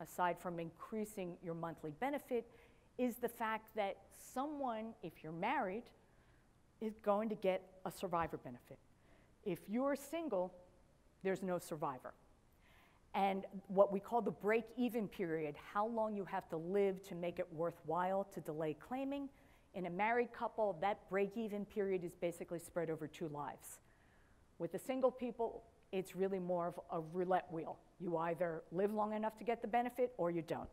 aside from increasing your monthly benefit, is the fact that someone, if you're married, is going to get a survivor benefit. If you're single, there's no survivor. And what we call the break-even period, how long you have to live to make it worthwhile to delay claiming. In a married couple, that break-even period is basically spread over two lives. With the single people, it's really more of a roulette wheel. You either live long enough to get the benefit or you don't.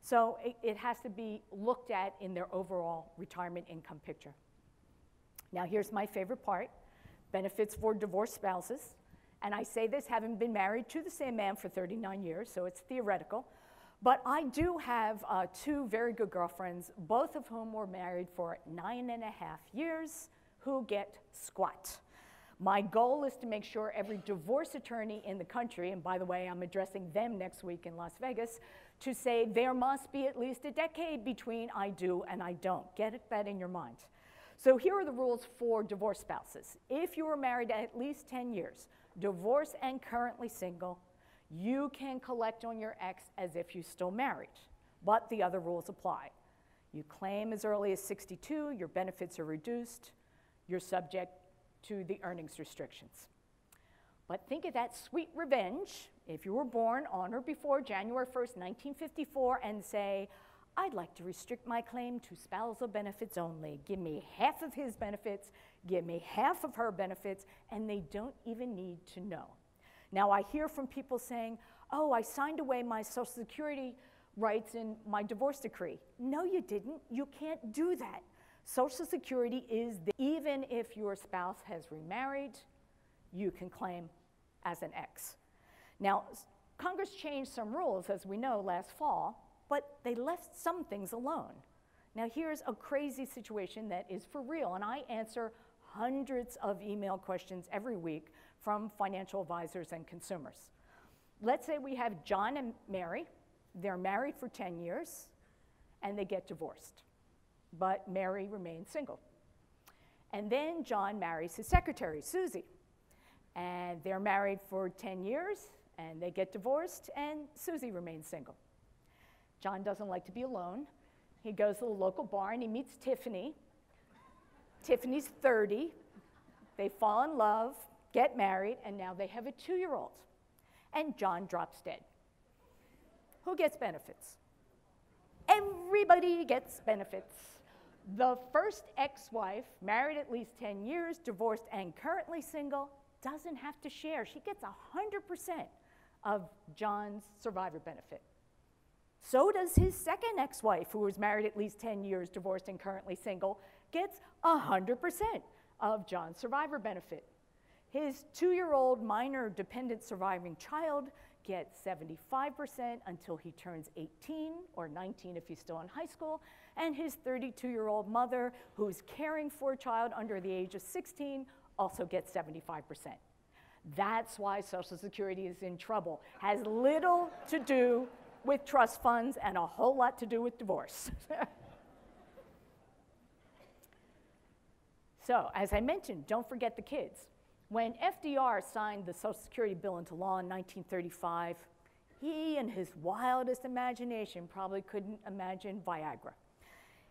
So it, it has to be looked at in their overall retirement income picture. Now here's my favorite part, benefits for divorced spouses. And I say this having been married to the same man for thirty-nine years, so it's theoretical. But I do have uh, two very good girlfriends, both of whom were married for nine and a half years, who get squat. My goal is to make sure every divorce attorney in the country, and by the way, I'm addressing them next week in Las Vegas, to say there must be at least a decade between I do and I don't. Get that in your mind. So here are the rules for divorced spouses. If you were married at least ten years, divorced and currently single, you can collect on your ex as if you still married, but the other rules apply. You claim as early as sixty-two, your benefits are reduced, you're subject to the earnings restrictions. But think of that sweet revenge if you were born on or before January first, nineteen fifty-four, and say, I'd like to restrict my claim to spousal benefits only. Give me half of his benefits, give me half of her benefits, and they don't even need to know. Now I hear from people saying, oh, I signed away my Social Security rights in my divorce decree. No, you didn't. You can't do that. Social Security is the, even if your spouse has remarried, you can claim as an ex. Now, Congress changed some rules, as we know, last fall, but they left some things alone. Now here's a crazy situation that is for real, and I answer hundreds of email questions every week from financial advisors and consumers. Let's say we have John and Mary, they're married for ten years, and they get divorced, but Mary remains single. And then John marries his secretary, Susie, and they're married for ten years, and they get divorced, and Susie remains single. John doesn't like to be alone. He goes to the local bar and he meets Tiffany. Tiffany's thirty. They fall in love, get married, and now they have a two-year-old. And John drops dead. Who gets benefits? Everybody gets benefits. The first ex-wife, married at least ten years, divorced and currently single, doesn't have to share. She gets one hundred percent of John's survivor benefit. So does his second ex-wife, who was married at least ten years, divorced and currently single, gets one hundred percent of John's survivor benefit. His two-year-old minor dependent surviving child gets seventy-five percent until he turns eighteen, or nineteen if he's still in high school, and his thirty-two-year-old mother, who's caring for a child under the age of sixteen, also gets seventy-five percent. That's why Social Security is in trouble. Has little to do with trust funds and a whole lot to do with divorce. So as I mentioned, don't forget the kids. When F D R signed the Social Security bill into law in nineteen thirty-five, he, in his wildest imagination, probably couldn't imagine Viagra.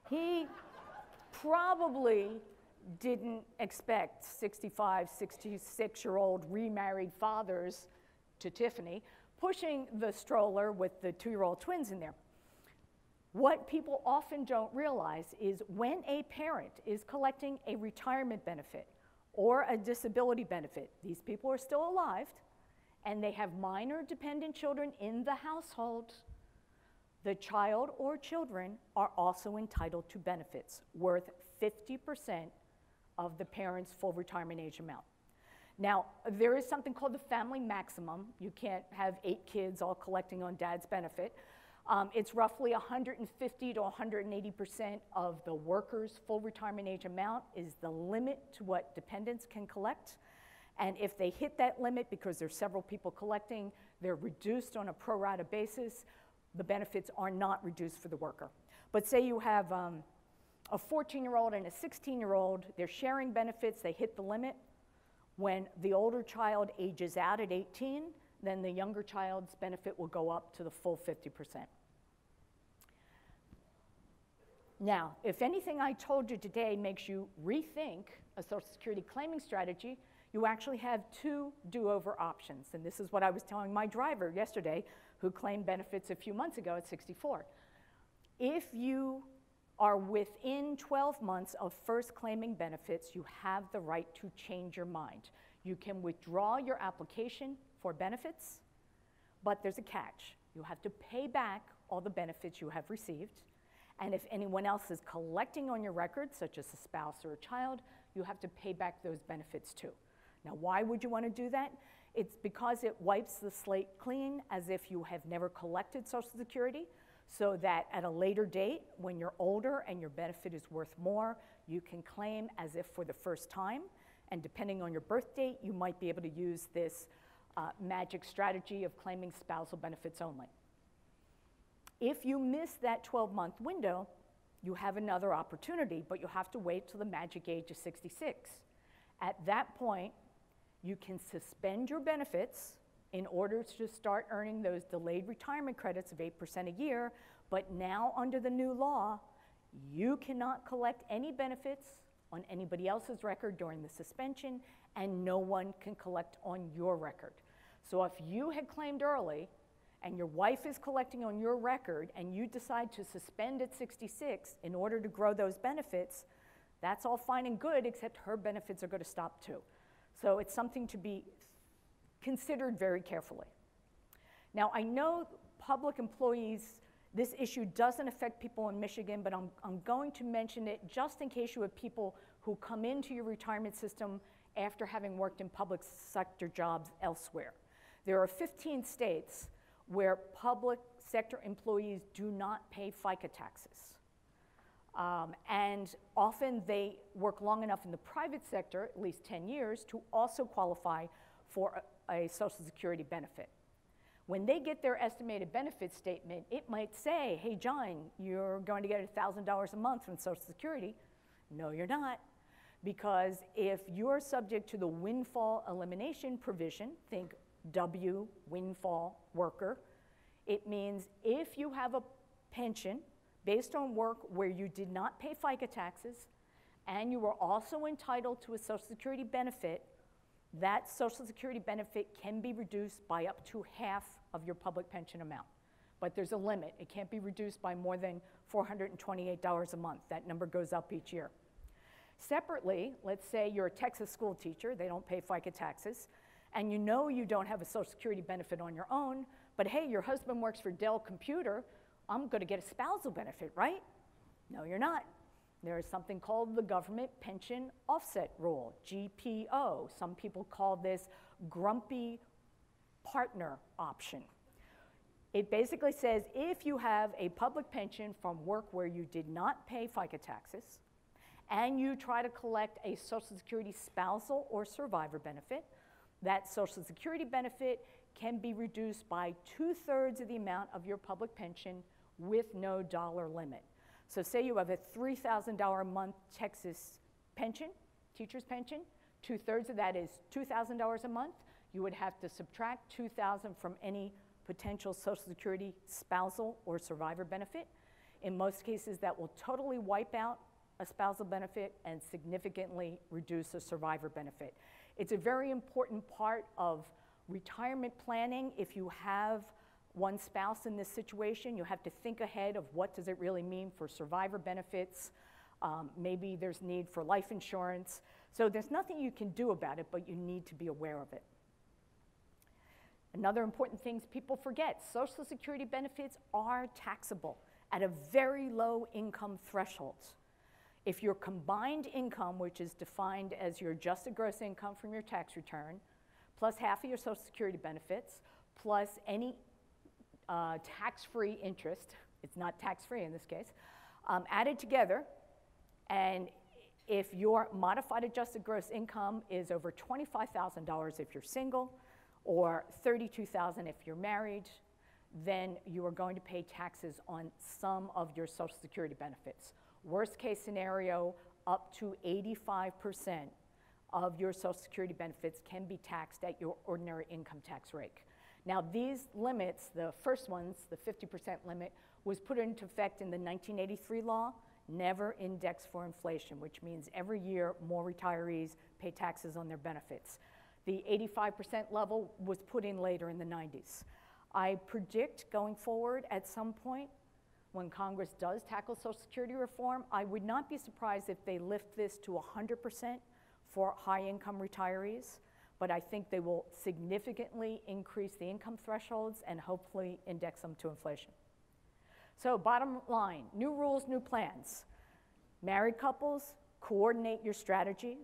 He probably didn't expect sixty-five, sixty-six-year-old remarried fathers to Tiffany pushing the stroller with the two-year-old twins in there. What people often don't realize is when a parent is collecting a retirement benefit or a disability benefit, these people are still alive, and they have minor dependent children in the household, the child or children are also entitled to benefits worth fifty percent of the parent's full retirement age amount. Now, there is something called the family maximum. You can't have eight kids all collecting on dad's benefit. Um, it's roughly one hundred fifty to one hundred eighty percent of the worker's full retirement age amount is the limit to what dependents can collect. And if they hit that limit, because there's several people collecting, they're reduced on a pro rata basis. The benefits are not reduced for the worker. But say you have um, a fourteen-year-old and a sixteen-year-old, they're sharing benefits, they hit the limit. When the older child ages out at eighteen, then the younger child's benefit will go up to the full fifty percent. Now, if anything I told you today makes you rethink a Social Security claiming strategy, you actually have two do-over options. And this is what I was telling my driver yesterday, who claimed benefits a few months ago at sixty-four. If you are within twelve months of first claiming benefits, you have the right to change your mind. You can withdraw your application for benefits, but there's a catch. You have to pay back all the benefits you have received. And if anyone else is collecting on your record, such as a spouse or a child, you have to pay back those benefits too. Now, why would you want to do that? It's because it wipes the slate clean as if you have never collected Social Security, so that at a later date, when you're older and your benefit is worth more, you can claim as if for the first time. And depending on your birth date, you might be able to use this uh, magic strategy of claiming spousal benefits only. If you miss that twelve-month window, you have another opportunity, but you have to wait till the magic age of sixty-six. At that point, you can suspend your benefits in order to start earning those delayed retirement credits of eight percent a year, but now under the new law, you cannot collect any benefits on anybody else's record during the suspension, and no one can collect on your record. So if you had claimed early, and your wife is collecting on your record, and you decide to suspend at sixty-six in order to grow those benefits, that's all fine and good, except her benefits are going to stop too. So it's something to be considered very carefully. Now, I know public employees, this issue doesn't affect people in Michigan, but I'm, I'm going to mention it just in case you have people who come into your retirement system after having worked in public sector jobs elsewhere. There are fifteen states where public sector employees do not pay FICA taxes. Um, and often they work long enough in the private sector, at least ten years, to also qualify for a, a Social Security benefit. When they get their estimated benefit statement, it might say, hey, John, you're going to get one thousand dollars a month from Social Security. No, you're not, because if you're subject to the windfall elimination provision, think W, windfall worker, it means if you have a pension based on work where you did not pay FICA taxes, and you were also entitled to a Social Security benefit, that Social Security benefit can be reduced by up to half of your public pension amount. But there's a limit. It can't be reduced by more than four hundred twenty-eight dollars a month. That number goes up each year. Separately, let's say you're a Texas school teacher, they don't pay FICA taxes, and you know you don't have a Social Security benefit on your own, but hey, your husband works for Dell Computer, I'm going to get a spousal benefit, right? No, you're not. There is something called the Government Pension Offset Rule, G P O. Some people call this grumpy partner option. It basically says if you have a public pension from work where you did not pay FICA taxes, and you try to collect a Social Security spousal or survivor benefit, that Social Security benefit can be reduced by two-thirds of the amount of your public pension with no dollar limit. So say you have a three thousand dollars a month Texas pension, teacher's pension, two-thirds of that is two thousand dollars a month. You would have to subtract two thousand dollars from any potential Social Security spousal or survivor benefit. In most cases, that will totally wipe out a spousal benefit and significantly reduce a survivor benefit. It's a very important part of retirement planning. If you have one spouse in this situation, you have to think ahead of what does it really mean for survivor benefits. Um, maybe there's need for life insurance. So there's nothing you can do about it, but you need to be aware of it. Another important thing people forget, Social Security benefits are taxable at a very low income threshold. If your combined income, which is defined as your adjusted gross income from your tax return, plus half of your Social Security benefits, plus any uh, tax-free interest, it's not tax-free in this case, um, added together, and if your modified adjusted gross income is over twenty-five thousand dollars if you're single, or thirty-two thousand dollars if you're married, then you are going to pay taxes on some of your Social Security benefits. Worst case scenario, up to eighty-five percent of your Social Security benefits can be taxed at your ordinary income tax rate. Now these limits, the first ones, the fifty percent limit, was put into effect in the nineteen eighty-three law, never indexed for inflation, which means every year more retirees pay taxes on their benefits. The eighty-five percent level was put in later in the nineties. I predict going forward at some point when Congress does tackle Social Security reform, I would not be surprised if they lift this to one hundred percent for high-income retirees, but I think they will significantly increase the income thresholds and hopefully index them to inflation. So bottom line, new rules, new plans. Married couples, coordinate your strategy.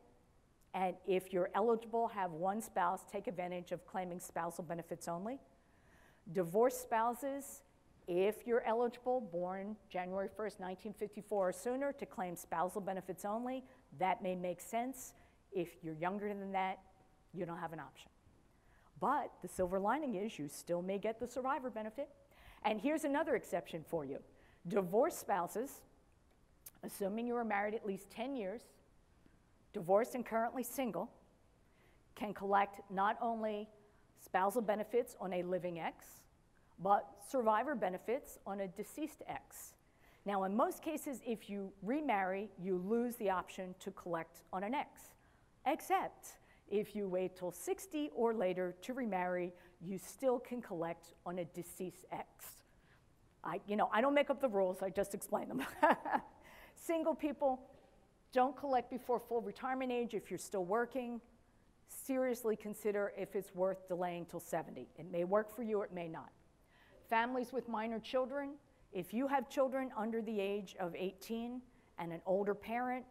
And if you're eligible, have one spouse take advantage of claiming spousal benefits only. Divorced spouses, if you're eligible, born January first, nineteen fifty-four or sooner, to claim spousal benefits only, that may make sense. If you're younger than that, you don't have an option. But the silver lining is you still may get the survivor benefit. And here's another exception for you. Divorced spouses, assuming you were married at least ten years, divorced and currently single, can collect not only spousal benefits on a living ex, but survivor benefits on a deceased ex. Now, in most cases, if you remarry, you lose the option to collect on an ex, except if you wait till sixty or later to remarry, you still can collect on a deceased ex. I, you know, I don't make up the rules, I just explain them. Single people, don't collect before full retirement age if you're still working. Seriously consider if it's worth delaying till seventy. It may work for you, it may not. Families with minor children, if you have children under the age of eighteen and an older parent,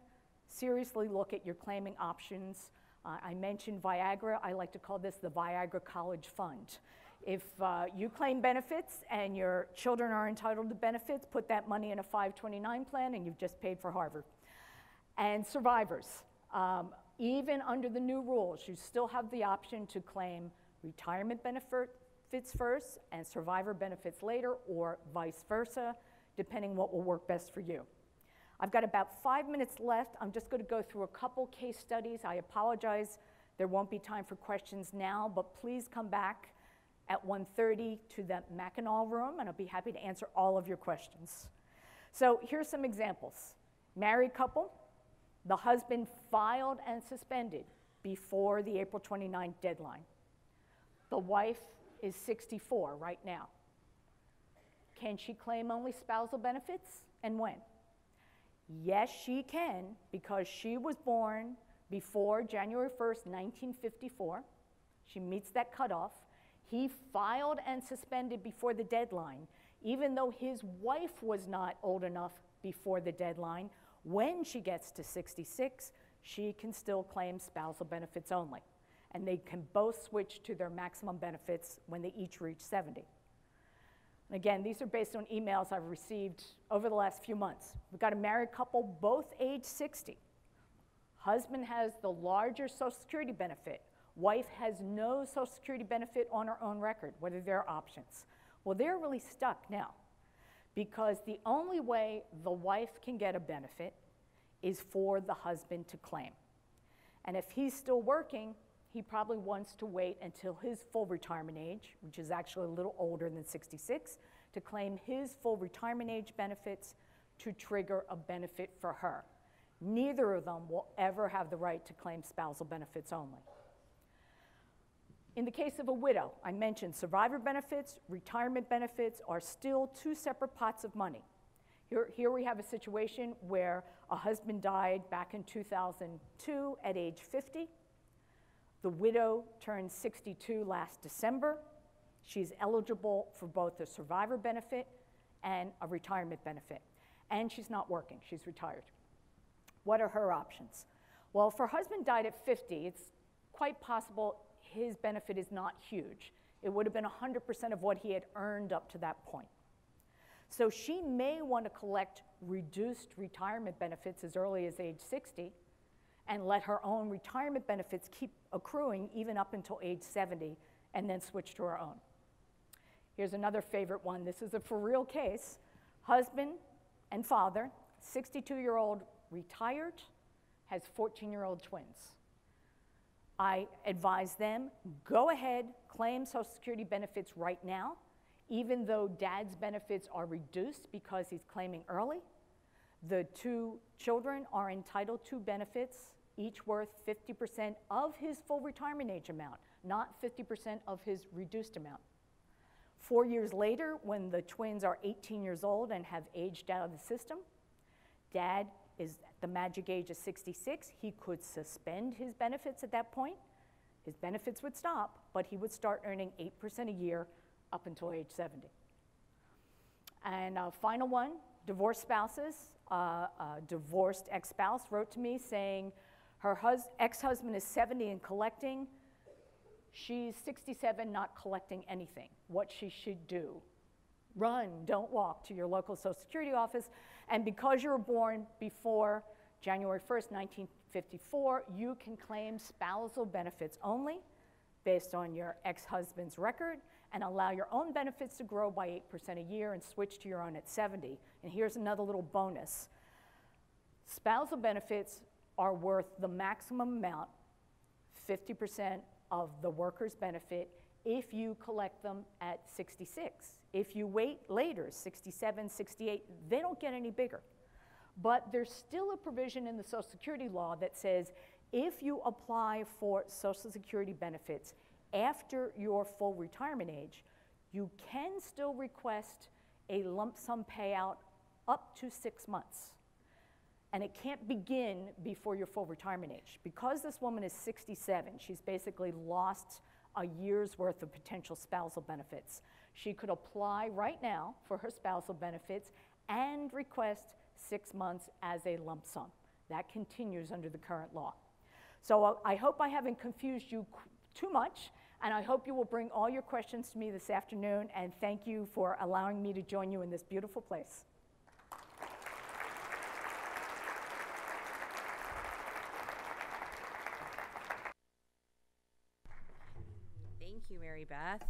seriously look at your claiming options. Uh, I mentioned Viagra, I like to call this the Viagra College Fund. If uh, you claim benefits and your children are entitled to benefits, put that money in a five twenty-nine plan and you've just paid for Harvard. And survivors, um, even under the new rules, you still have the option to claim retirement benefits first and survivor benefits later, or vice versa, depending what will work best for you. I've got about five minutes left. I'm just going to go through a couple case studies. I apologize, there won't be time for questions now, but please come back at one thirty to the Mackinac room, and I'll be happy to answer all of your questions. So here's some examples. Married couple. The husband filed and suspended before the April twenty-ninth deadline. The wife is sixty-four right now. Can she claim only spousal benefits and when? Yes, she can, because she was born before January first, nineteen fifty-four. She meets that cutoff. He filed and suspended before the deadline, even though his wife was not old enough before the deadline. When she gets to sixty-six, she can still claim spousal benefits only. And they can both switch to their maximum benefits when they each reach seventy. And again, these are based on emails I've received over the last few months. We've got a married couple, both age sixty. Husband has the larger Social Security benefit. Wife has no Social Security benefit on her own record. What are their options? Well, they're really stuck now, because the only way the wife can get a benefit is for the husband to claim. And if he's still working, he probably wants to wait until his full retirement age, which is actually a little older than sixty-six, to claim his full retirement age benefits to trigger a benefit for her. Neither of them will ever have the right to claim spousal benefits only. In the case of a widow, I mentioned survivor benefits, retirement benefits are still two separate pots of money. Here, here we have a situation where a husband died back in two thousand two at age fifty. The widow turned sixty-two last December. She's eligible for both a survivor benefit and a retirement benefit. And she's not working, she's retired. What are her options? Well, if her husband died at fifty, it's quite possible his benefit is not huge. It would have been one hundred percent of what he had earned up to that point. So she may want to collect reduced retirement benefits as early as age sixty and let her own retirement benefits keep accruing even up until age seventy and then switch to her own. Here's another favorite one. This is a for real case. Husband and father, sixty-two-year-old retired, has fourteen-year-old twins. I advise them, go ahead, claim Social Security benefits right now, even though dad's benefits are reduced because he's claiming early. The two children are entitled to benefits, each worth fifty percent of his full retirement age amount, not fifty percent of his reduced amount. Four years later, when the twins are eighteen years old and have aged out of the system, dad is at the magic age of sixty-six. He could suspend his benefits at that point. His benefits would stop, but he would start earning eight percent a year up until age seventy. And a final one, divorced spouses. Uh, a divorced ex-spouse wrote to me saying her hus- ex-husband is seventy and collecting. She's sixty-seven, not collecting anything. What she should do. Run, don't walk, to your local Social Security office. And because you were born before January first, nineteen fifty-four, you can claim spousal benefits only based on your ex-husband's record and allow your own benefits to grow by eight percent a year and switch to your own at seventy. And here's another little bonus. Spousal benefits are worth the maximum amount, fifty percent of the worker's benefit, if you collect them at sixty-six. If you wait later, sixty-seven, sixty-eight, they don't get any bigger. But there's still a provision in the Social Security law that says if you apply for Social Security benefits after your full retirement age, you can still request a lump sum payout up to six months. And it can't begin before your full retirement age. Because this woman is sixty-seven, she's basically lost a year's worth of potential spousal benefits. She could apply right now for her spousal benefits and request six months as a lump sum. That continues under the current law. So uh, I hope I haven't confused you too much, and I hope you will bring all your questions to me this afternoon, and thank you for allowing me to join you in this beautiful place. Mary Beth,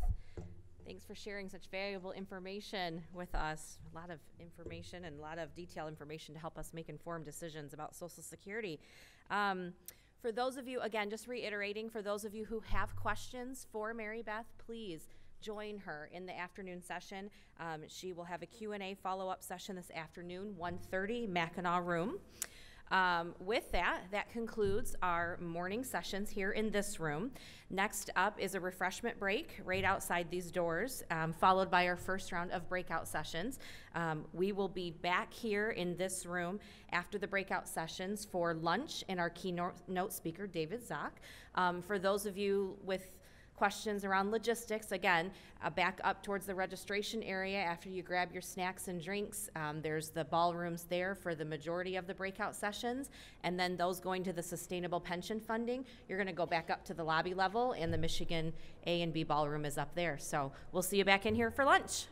thanks for sharing such valuable information with us. A lot of information and a lot of detailed information to help us make informed decisions about Social Security. Um, for those of you, again, just reiterating, for those of you who have questions for Mary Beth, please join her in the afternoon session. Um, she will have a Q and A follow-up session this afternoon, one thirty, Mackinac Room. Um, with that, that concludes our morning sessions here in this room. Next up is a refreshment break right outside these doors, um, followed by our first round of breakout sessions. Um, we will be back here in this room after the breakout sessions for lunch and our keynote speaker, David Zock. Um, for those of you with questions around logistics, again, uh, back up towards the registration area after you grab your snacks and drinks. Um, there's the ballrooms there for the majority of the breakout sessions, and then those going to the sustainable pension funding, you're going to go back up to the lobby level, and the Michigan A and B ballroom is up there. So we'll see you back in here for lunch.